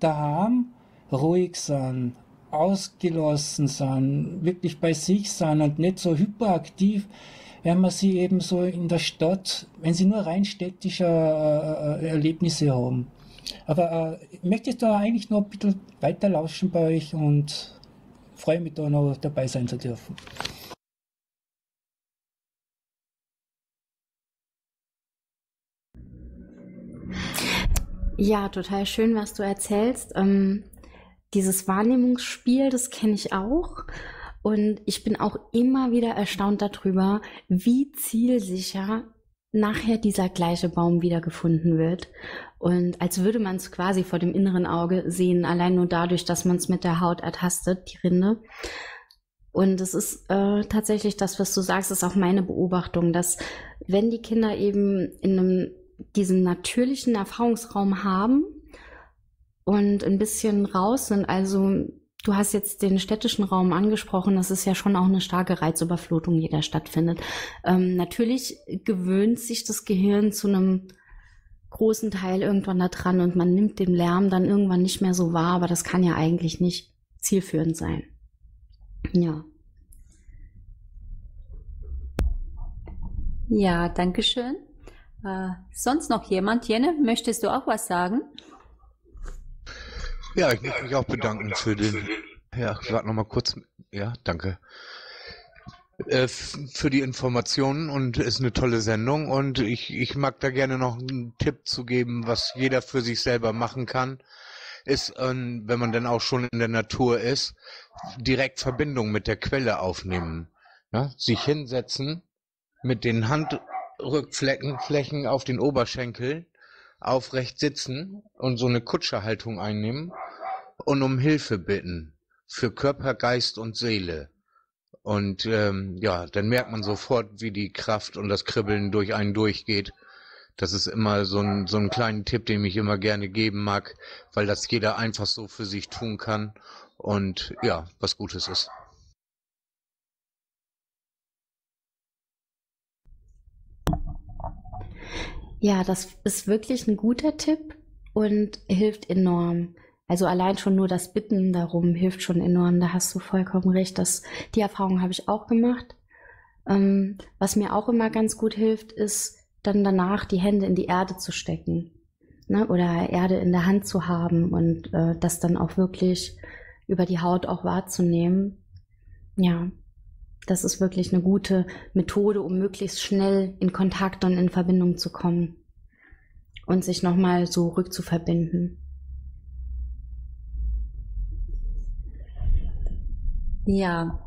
daheim, ruhig sind, ausgelassen sind, wirklich bei sich sind und nicht so hyperaktiv, wenn man sie eben so in der Stadt, wenn sie nur rein städtische äh, Erlebnisse haben. Aber äh, ich möchte da eigentlich noch ein bisschen weiter lauschen bei euch und freue mich, da noch dabei sein zu dürfen. Ja, total schön, was du erzählst. Ähm Dieses Wahrnehmungsspiel, das kenne ich auch, und ich bin auch immer wieder erstaunt darüber, wie zielsicher nachher dieser gleiche Baum wiedergefunden wird, und als würde man es quasi vor dem inneren Auge sehen, allein nur dadurch, dass man es mit der Haut ertastet, die Rinde. Und es ist äh, tatsächlich das, was du sagst, ist auch meine Beobachtung, dass wenn die Kinder eben in einem, diesen natürlichen Erfahrungsraum haben und ein bisschen raus sind, also du hast jetzt den städtischen Raum angesprochen, das ist ja schon auch eine starke Reizüberflutung, die da stattfindet. Ähm, natürlich gewöhnt sich das Gehirn zu einem großen Teil irgendwann da dran und man nimmt den Lärm dann irgendwann nicht mehr so wahr, aber das kann ja eigentlich nicht zielführend sein. Ja. Ja, danke schön. Äh, sonst noch jemand? Jenne, möchtest du auch was sagen? Ja, ich möchte mich auch bedanken für den, ja, ich warte nochmal kurz, ja, danke, äh, für die Informationen, und ist eine tolle Sendung, und ich, ich mag da gerne noch einen Tipp zu geben, was jeder für sich selber machen kann, ist, ähm, wenn man dann auch schon in der Natur ist, direkt Verbindung mit der Quelle aufnehmen, ja? Sich hinsetzen, mit den Handrückflächen Flächen auf den Oberschenkel aufrecht sitzen und so eine Kutscherhaltung einnehmen und um Hilfe bitten für Körper, Geist und Seele. Und ähm, ja, dann merkt man sofort, wie die Kraft und das Kribbeln durch einen durchgeht. Das ist immer so ein, so ein kleiner Tipp, den ich immer gerne geben mag, weil das jeder einfach so für sich tun kann und ja, was Gutes ist. Ja, das ist wirklich ein guter Tipp und hilft enorm. Also allein schon nur das Bitten darum hilft schon enorm. Da hast du vollkommen recht. Das, die Erfahrung habe ich auch gemacht. Ähm, was mir auch immer ganz gut hilft, ist dann danach die Hände in die Erde zu stecken, ne? Oder Erde in der Hand zu haben und äh, das dann auch wirklich über die Haut auch wahrzunehmen. Ja. Das ist wirklich eine gute Methode, um möglichst schnell in Kontakt und in Verbindung zu kommen und sich nochmal so rückzuverbinden. Ja,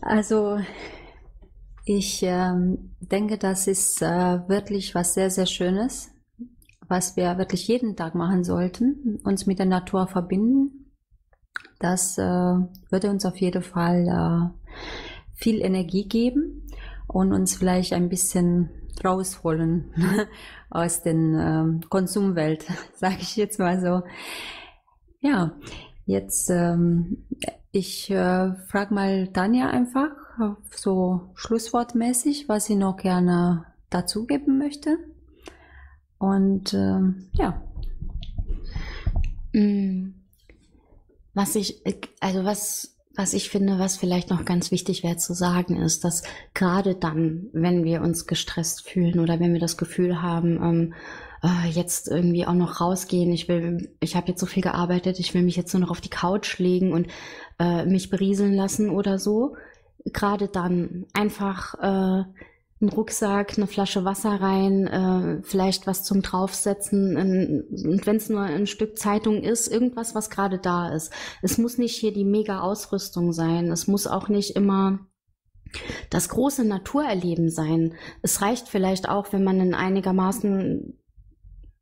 also ich äh, denke, das ist äh, wirklich was sehr, sehr Schönes, was wir wirklich jeden Tag machen sollten, uns mit der Natur verbinden. Das äh, würde uns auf jeden Fall äh, viel Energie geben und uns vielleicht ein bisschen rausholen aus der äh, Konsumwelt, sage ich jetzt mal so. Ja, jetzt ähm, ich äh, frage mal Tanja einfach so schlusswortmäßig, was sie noch gerne dazugeben möchte. Und äh, ja. Mm. Was ich, also was, was ich finde, was vielleicht noch ganz wichtig wäre zu sagen, ist, dass gerade dann, wenn wir uns gestresst fühlen oder wenn wir das Gefühl haben, ähm, äh, jetzt irgendwie auch noch rausgehen, ich will, ich habe jetzt so viel gearbeitet, ich will mich jetzt nur noch auf die Couch legen und äh, mich berieseln lassen oder so, gerade dann einfach äh, einen Rucksack, eine Flasche Wasser rein, äh, vielleicht was zum Draufsetzen, in, und wenn es nur ein Stück Zeitung ist, irgendwas, was gerade da ist. Es muss nicht hier die Mega-Ausrüstung sein, es muss auch nicht immer das große Naturerleben sein. Es reicht vielleicht auch, wenn man in einigermaßen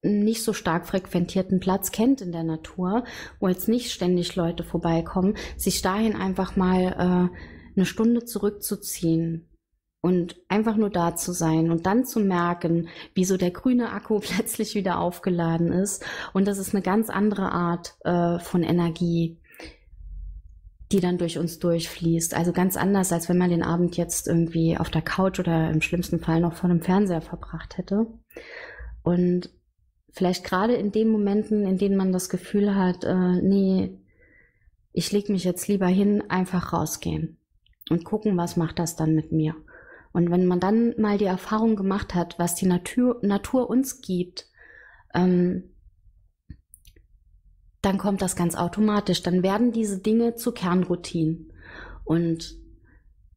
nicht so stark frequentierten Platz kennt in der Natur, wo jetzt nicht ständig Leute vorbeikommen, sich dahin einfach mal äh, eine Stunde zurückzuziehen. Und einfach nur da zu sein und dann zu merken, wie so der grüne Akku plötzlich wieder aufgeladen ist. Und das ist eine ganz andere Art äh, von Energie, die dann durch uns durchfließt. Also ganz anders, als wenn man den Abend jetzt irgendwie auf der Couch oder im schlimmsten Fall noch vor einem Fernseher verbracht hätte. Und vielleicht gerade in den Momenten, in denen man das Gefühl hat, äh, nee, ich lege mich jetzt lieber hin, einfach rausgehen und gucken, was macht das dann mit mir. Und wenn man dann mal die Erfahrung gemacht hat, was die Natur, Natur uns gibt, ähm, dann kommt das ganz automatisch. Dann werden diese Dinge zu Kernroutinen und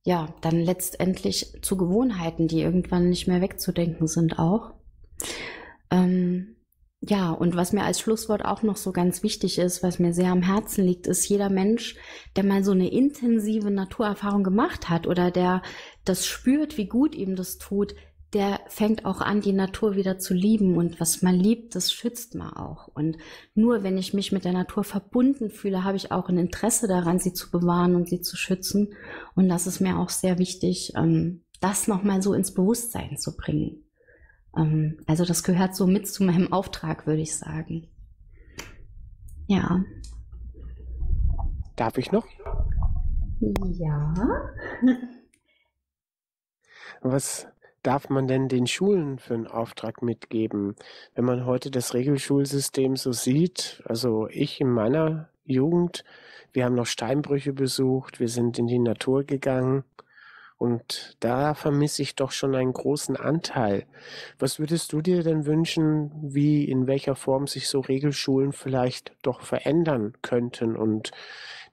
ja, dann letztendlich zu Gewohnheiten, die irgendwann nicht mehr wegzudenken sind auch. Ähm, ja, und was mir als Schlusswort auch noch so ganz wichtig ist, was mir sehr am Herzen liegt, ist, jeder Mensch, der mal so eine intensive Naturerfahrung gemacht hat oder der das spürt, wie gut ihm das tut, der fängt auch an, die Natur wieder zu lieben. Und was man liebt, das schützt man auch. Und nur wenn ich mich mit der Natur verbunden fühle, habe ich auch ein Interesse daran, sie zu bewahren und sie zu schützen. Und das ist mir auch sehr wichtig, das nochmal so ins Bewusstsein zu bringen. Also das gehört so mit zu meinem Auftrag, würde ich sagen. Ja. Darf ich noch? Ja. Was darf man denn den Schulen für einen Auftrag mitgeben? Wenn man heute das Regelschulsystem so sieht, also ich in meiner Jugend, wir haben noch Steinbrüche besucht, wir sind in die Natur gegangen und da vermisse ich doch schon einen großen Anteil. Was würdest du dir denn wünschen, wie in welcher Form sich so Regelschulen vielleicht doch verändern könnten und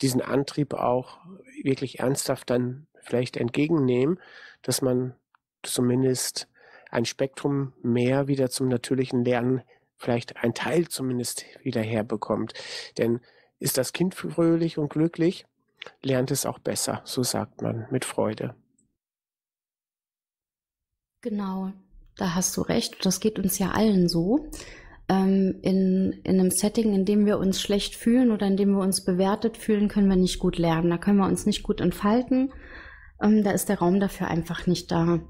diesen Antrieb auch wirklich ernsthaft dann vielleicht entgegennehmen, dass man zumindest ein Spektrum mehr wieder zum natürlichen Lernen, vielleicht ein Teil zumindest wieder herbekommt. Denn ist das Kind fröhlich und glücklich, lernt es auch besser, so sagt man, mit Freude. Genau, da hast du recht. Das geht uns ja allen so. Ähm, in, in einem Setting, in dem wir uns schlecht fühlen oder in dem wir uns bewertet fühlen, können wir nicht gut lernen. Da können wir uns nicht gut entfalten. Da ist der Raum dafür einfach nicht da.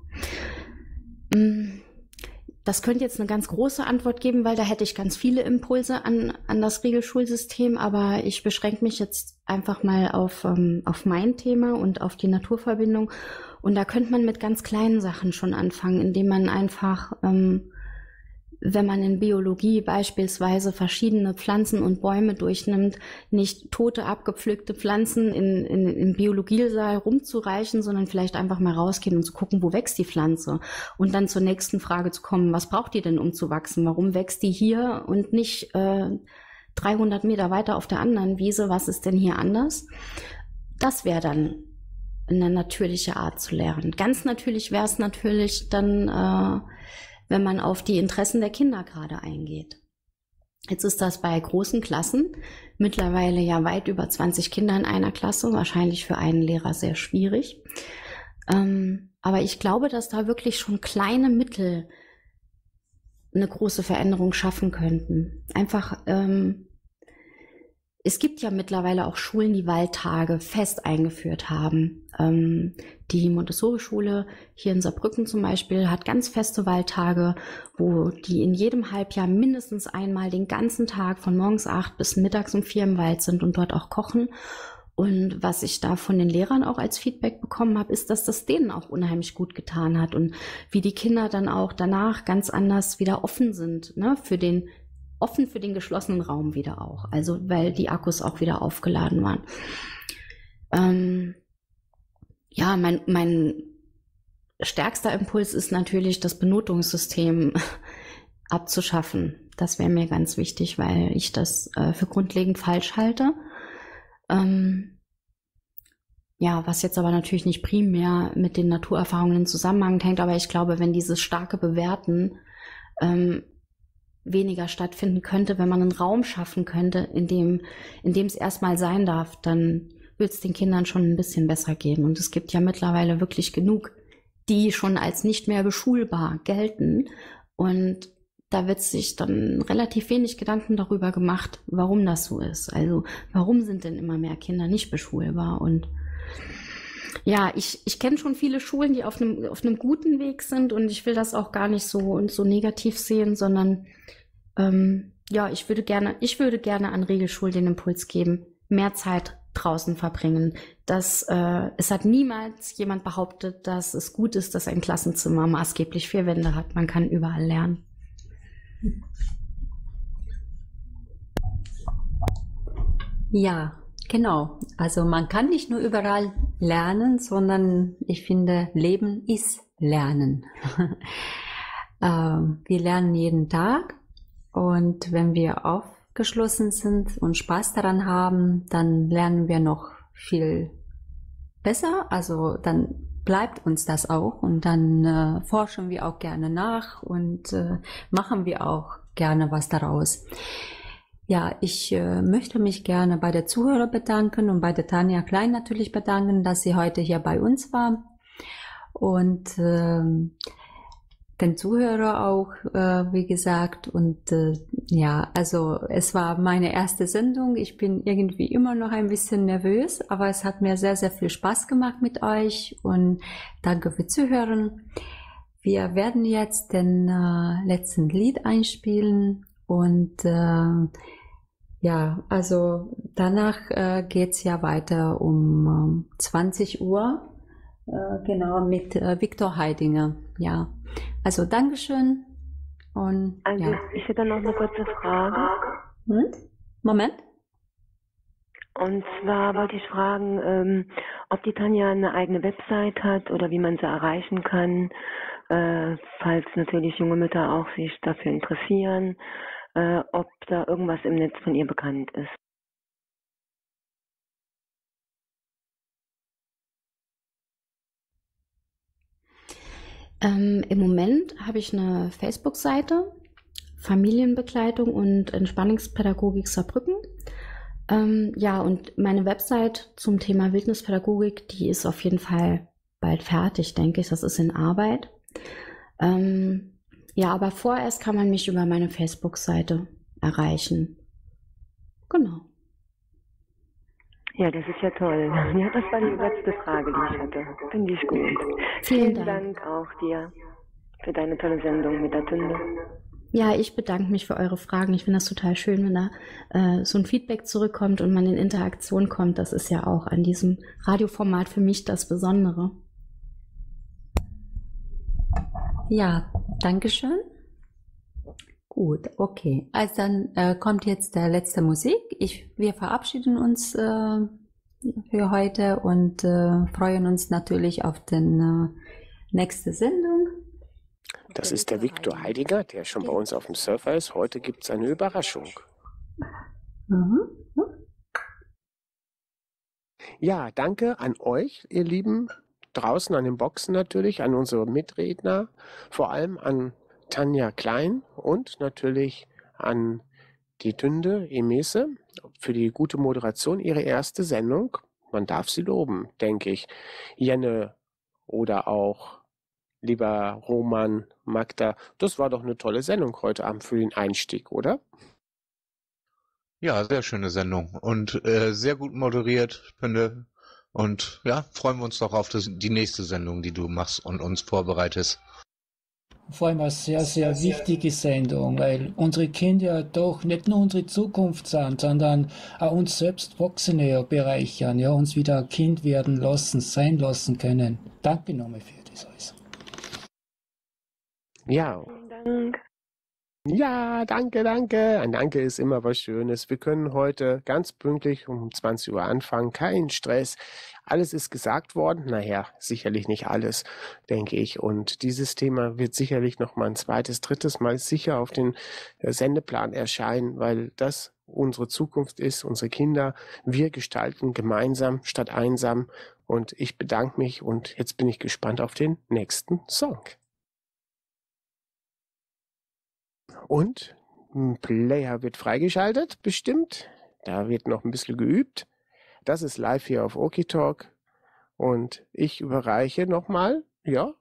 Das könnte jetzt eine ganz große Antwort geben, weil da hätte ich ganz viele Impulse an, an das Regelschulsystem, aber ich beschränke mich jetzt einfach mal auf, auf mein Thema und auf die Naturverbindung. Und da könnte man mit ganz kleinen Sachen schon anfangen, indem man einfach, wenn man in Biologie beispielsweise verschiedene Pflanzen und Bäume durchnimmt, nicht tote, abgepflückte Pflanzen in, in, im Biologiesaal rumzureichen, sondern vielleicht einfach mal rausgehen und zu gucken, wo wächst die Pflanze? Und dann zur nächsten Frage zu kommen, was braucht die denn, um zu wachsen? Warum wächst die hier und nicht äh, dreihundert Meter weiter auf der anderen Wiese? Was ist denn hier anders? Das wäre dann eine natürliche Art zu lernen. Ganz natürlich wäre es natürlich dann... Äh, wenn man auf die Interessen der Kinder gerade eingeht. Jetzt ist das bei großen Klassen, mittlerweile ja weit über zwanzig Kinder in einer Klasse, wahrscheinlich für einen Lehrer sehr schwierig. Ähm, aber ich glaube, dass da wirklich schon kleine Mittel eine große Veränderung schaffen könnten. Einfach, ähm, es gibt ja mittlerweile auch Schulen, die Waldtage fest eingeführt haben. Ähm, die Montessori-Schule hier in Saarbrücken zum Beispiel hat ganz feste Waldtage, wo die in jedem Halbjahr mindestens einmal den ganzen Tag von morgens acht bis mittags um vier im Wald sind und dort auch kochen. Und was ich da von den Lehrern auch als Feedback bekommen habe, ist, dass das denen auch unheimlich gut getan hat und wie die Kinder dann auch danach ganz anders wieder offen sind, ne, für den offen für den geschlossenen Raum wieder auch, also weil die Akkus auch wieder aufgeladen waren. Ähm, ja, mein, mein stärkster Impuls ist natürlich, das Benotungssystem abzuschaffen. Das wäre mir ganz wichtig, weil ich das äh, für grundlegend falsch halte. Ähm, ja, was jetzt aber natürlich nicht primär mit den Naturerfahrungen in Zusammenhang hängt, aber ich glaube, wenn dieses starke Bewerten ähm, weniger stattfinden könnte, wenn man einen Raum schaffen könnte, in dem in dem es erstmal sein darf, dann wird es den Kindern schon ein bisschen besser gehen. Und es gibt ja mittlerweile wirklich genug, die schon als nicht mehr beschulbar gelten. Und da wird sich dann relativ wenig Gedanken darüber gemacht, warum das so ist. Also warum sind denn immer mehr Kinder nicht beschulbar? Und ja, ich, ich kenne schon viele Schulen, die auf einem, auf einem guten Weg sind und ich will das auch gar nicht so und so negativ sehen, sondern ähm, ja, ich würde gerne, ich würde gerne an Regelschulen den Impuls geben, mehr Zeit draußen verbringen. Das, äh, es hat niemals jemand behauptet, dass es gut ist, dass ein Klassenzimmer maßgeblich vier Wände hat. Man kann überall lernen. Ja. Genau, also man kann nicht nur überall lernen, sondern ich finde, Leben ist Lernen. Wir lernen jeden Tag und wenn wir aufgeschlossen sind und Spaß daran haben, dann lernen wir noch viel besser, also dann bleibt uns das auch und dann äh, forschen wir auch gerne nach und äh, machen wir auch gerne was daraus. Ja, ich äh, möchte mich gerne bei der Zuhörer bedanken und bei der Tanja Klein natürlich bedanken, dass sie heute hier bei uns war. Und äh, den Zuhörer auch, äh, wie gesagt. Und äh, ja, also es war meine erste Sendung. Ich bin irgendwie immer noch ein bisschen nervös, aber es hat mir sehr, sehr viel Spaß gemacht mit euch. Und danke für Zuhören. Wir werden jetzt den äh, letzten Lied einspielen. Und äh, ja, also danach äh, geht es ja weiter um äh, zwanzig Uhr. Genau, mit äh, Viktor Heidinger, ja. Also Dankeschön. Und, also ja. Ich hätte noch eine kurze Frage. Hm? Moment. Und zwar wollte ich fragen, ähm, ob die Tanja eine eigene Website hat oder wie man sie erreichen kann, äh, falls natürlich junge Mütter auch sich dafür interessieren, äh, ob da irgendwas im Netz von ihr bekannt ist. Ähm, im Moment habe ich eine Facebook-Seite, Familienbegleitung und Entspannungspädagogik Saarbrücken. Ähm, ja, und meine Website zum Thema Wildnispädagogik, die ist auf jeden Fall bald fertig, denke ich. Das ist in Arbeit. Ähm, ja, aber vorerst kann man mich über meine Facebook-Seite erreichen. Genau. Ja, das ist ja toll. Ja, das war die letzte Frage, die ich hatte. Finde ich gut. Vielen, Vielen Dank. Dank auch dir für deine tolle Sendung mit der Tünde. Ja, ich bedanke mich für eure Fragen. Ich finde das total schön, wenn da äh, so ein Feedback zurückkommt und man in Interaktion kommt. Das ist ja auch an diesem Radioformat für mich das Besondere. Ja, danke schön. Gut, okay. Also dann äh, kommt jetzt der letzte Musik. Ich, wir verabschieden uns äh, für heute und äh, freuen uns natürlich auf die äh, nächste Sendung. Das ist der Viktor Heidinger, der schon bei uns auf dem Surfer ist. Heute gibt es eine Überraschung. Mhm. Mhm. Ja, danke an euch, ihr Lieben, draußen an den Boxen natürlich, an unsere Mitredner, vor allem an Tanja Klein und natürlich an die Tünde Nemes für die gute Moderation, ihre erste Sendung. Man darf sie loben, denke ich. Jenne oder auch lieber Roman, Magda, das war doch eine tolle Sendung heute Abend für den Einstieg, oder? Ja, sehr schöne Sendung und äh, sehr gut moderiert, Tünde. Und ja, freuen wir uns doch auf das, die nächste Sendung, die du machst und uns vorbereitest. Vor allem eine sehr, sehr wichtige Sendung, weil unsere Kinder doch nicht nur unsere Zukunft sind, sondern auch uns selbst Erwachsene bereichern, ja, uns wieder ein Kind werden lassen, sein lassen können. Danke nochmal für das alles. Ja. Dank. Ja, danke, danke. Ein Danke ist immer was Schönes. Wir können heute ganz pünktlich um zwanzig Uhr anfangen. Kein Stress. Alles ist gesagt worden. Naja, sicherlich nicht alles, denke ich. Und dieses Thema wird sicherlich nochmal ein zweites, drittes Mal sicher auf den Sendeplan erscheinen, weil das unsere Zukunft ist, unsere Kinder. Wir gestalten gemeinsam statt einsam. Und ich bedanke mich und jetzt bin ich gespannt auf den nächsten Song. Und ein Player wird freigeschaltet, bestimmt. Da wird noch ein bisschen geübt. Das ist live hier auf OKiTALK. Und ich überreiche nochmal. Ja,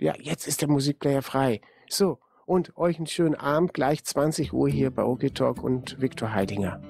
ja, jetzt ist der Musikplayer frei. So, und euch einen schönen Abend, gleich zwanzig Uhr hier bei OKiTALK und Viktor Heidinger.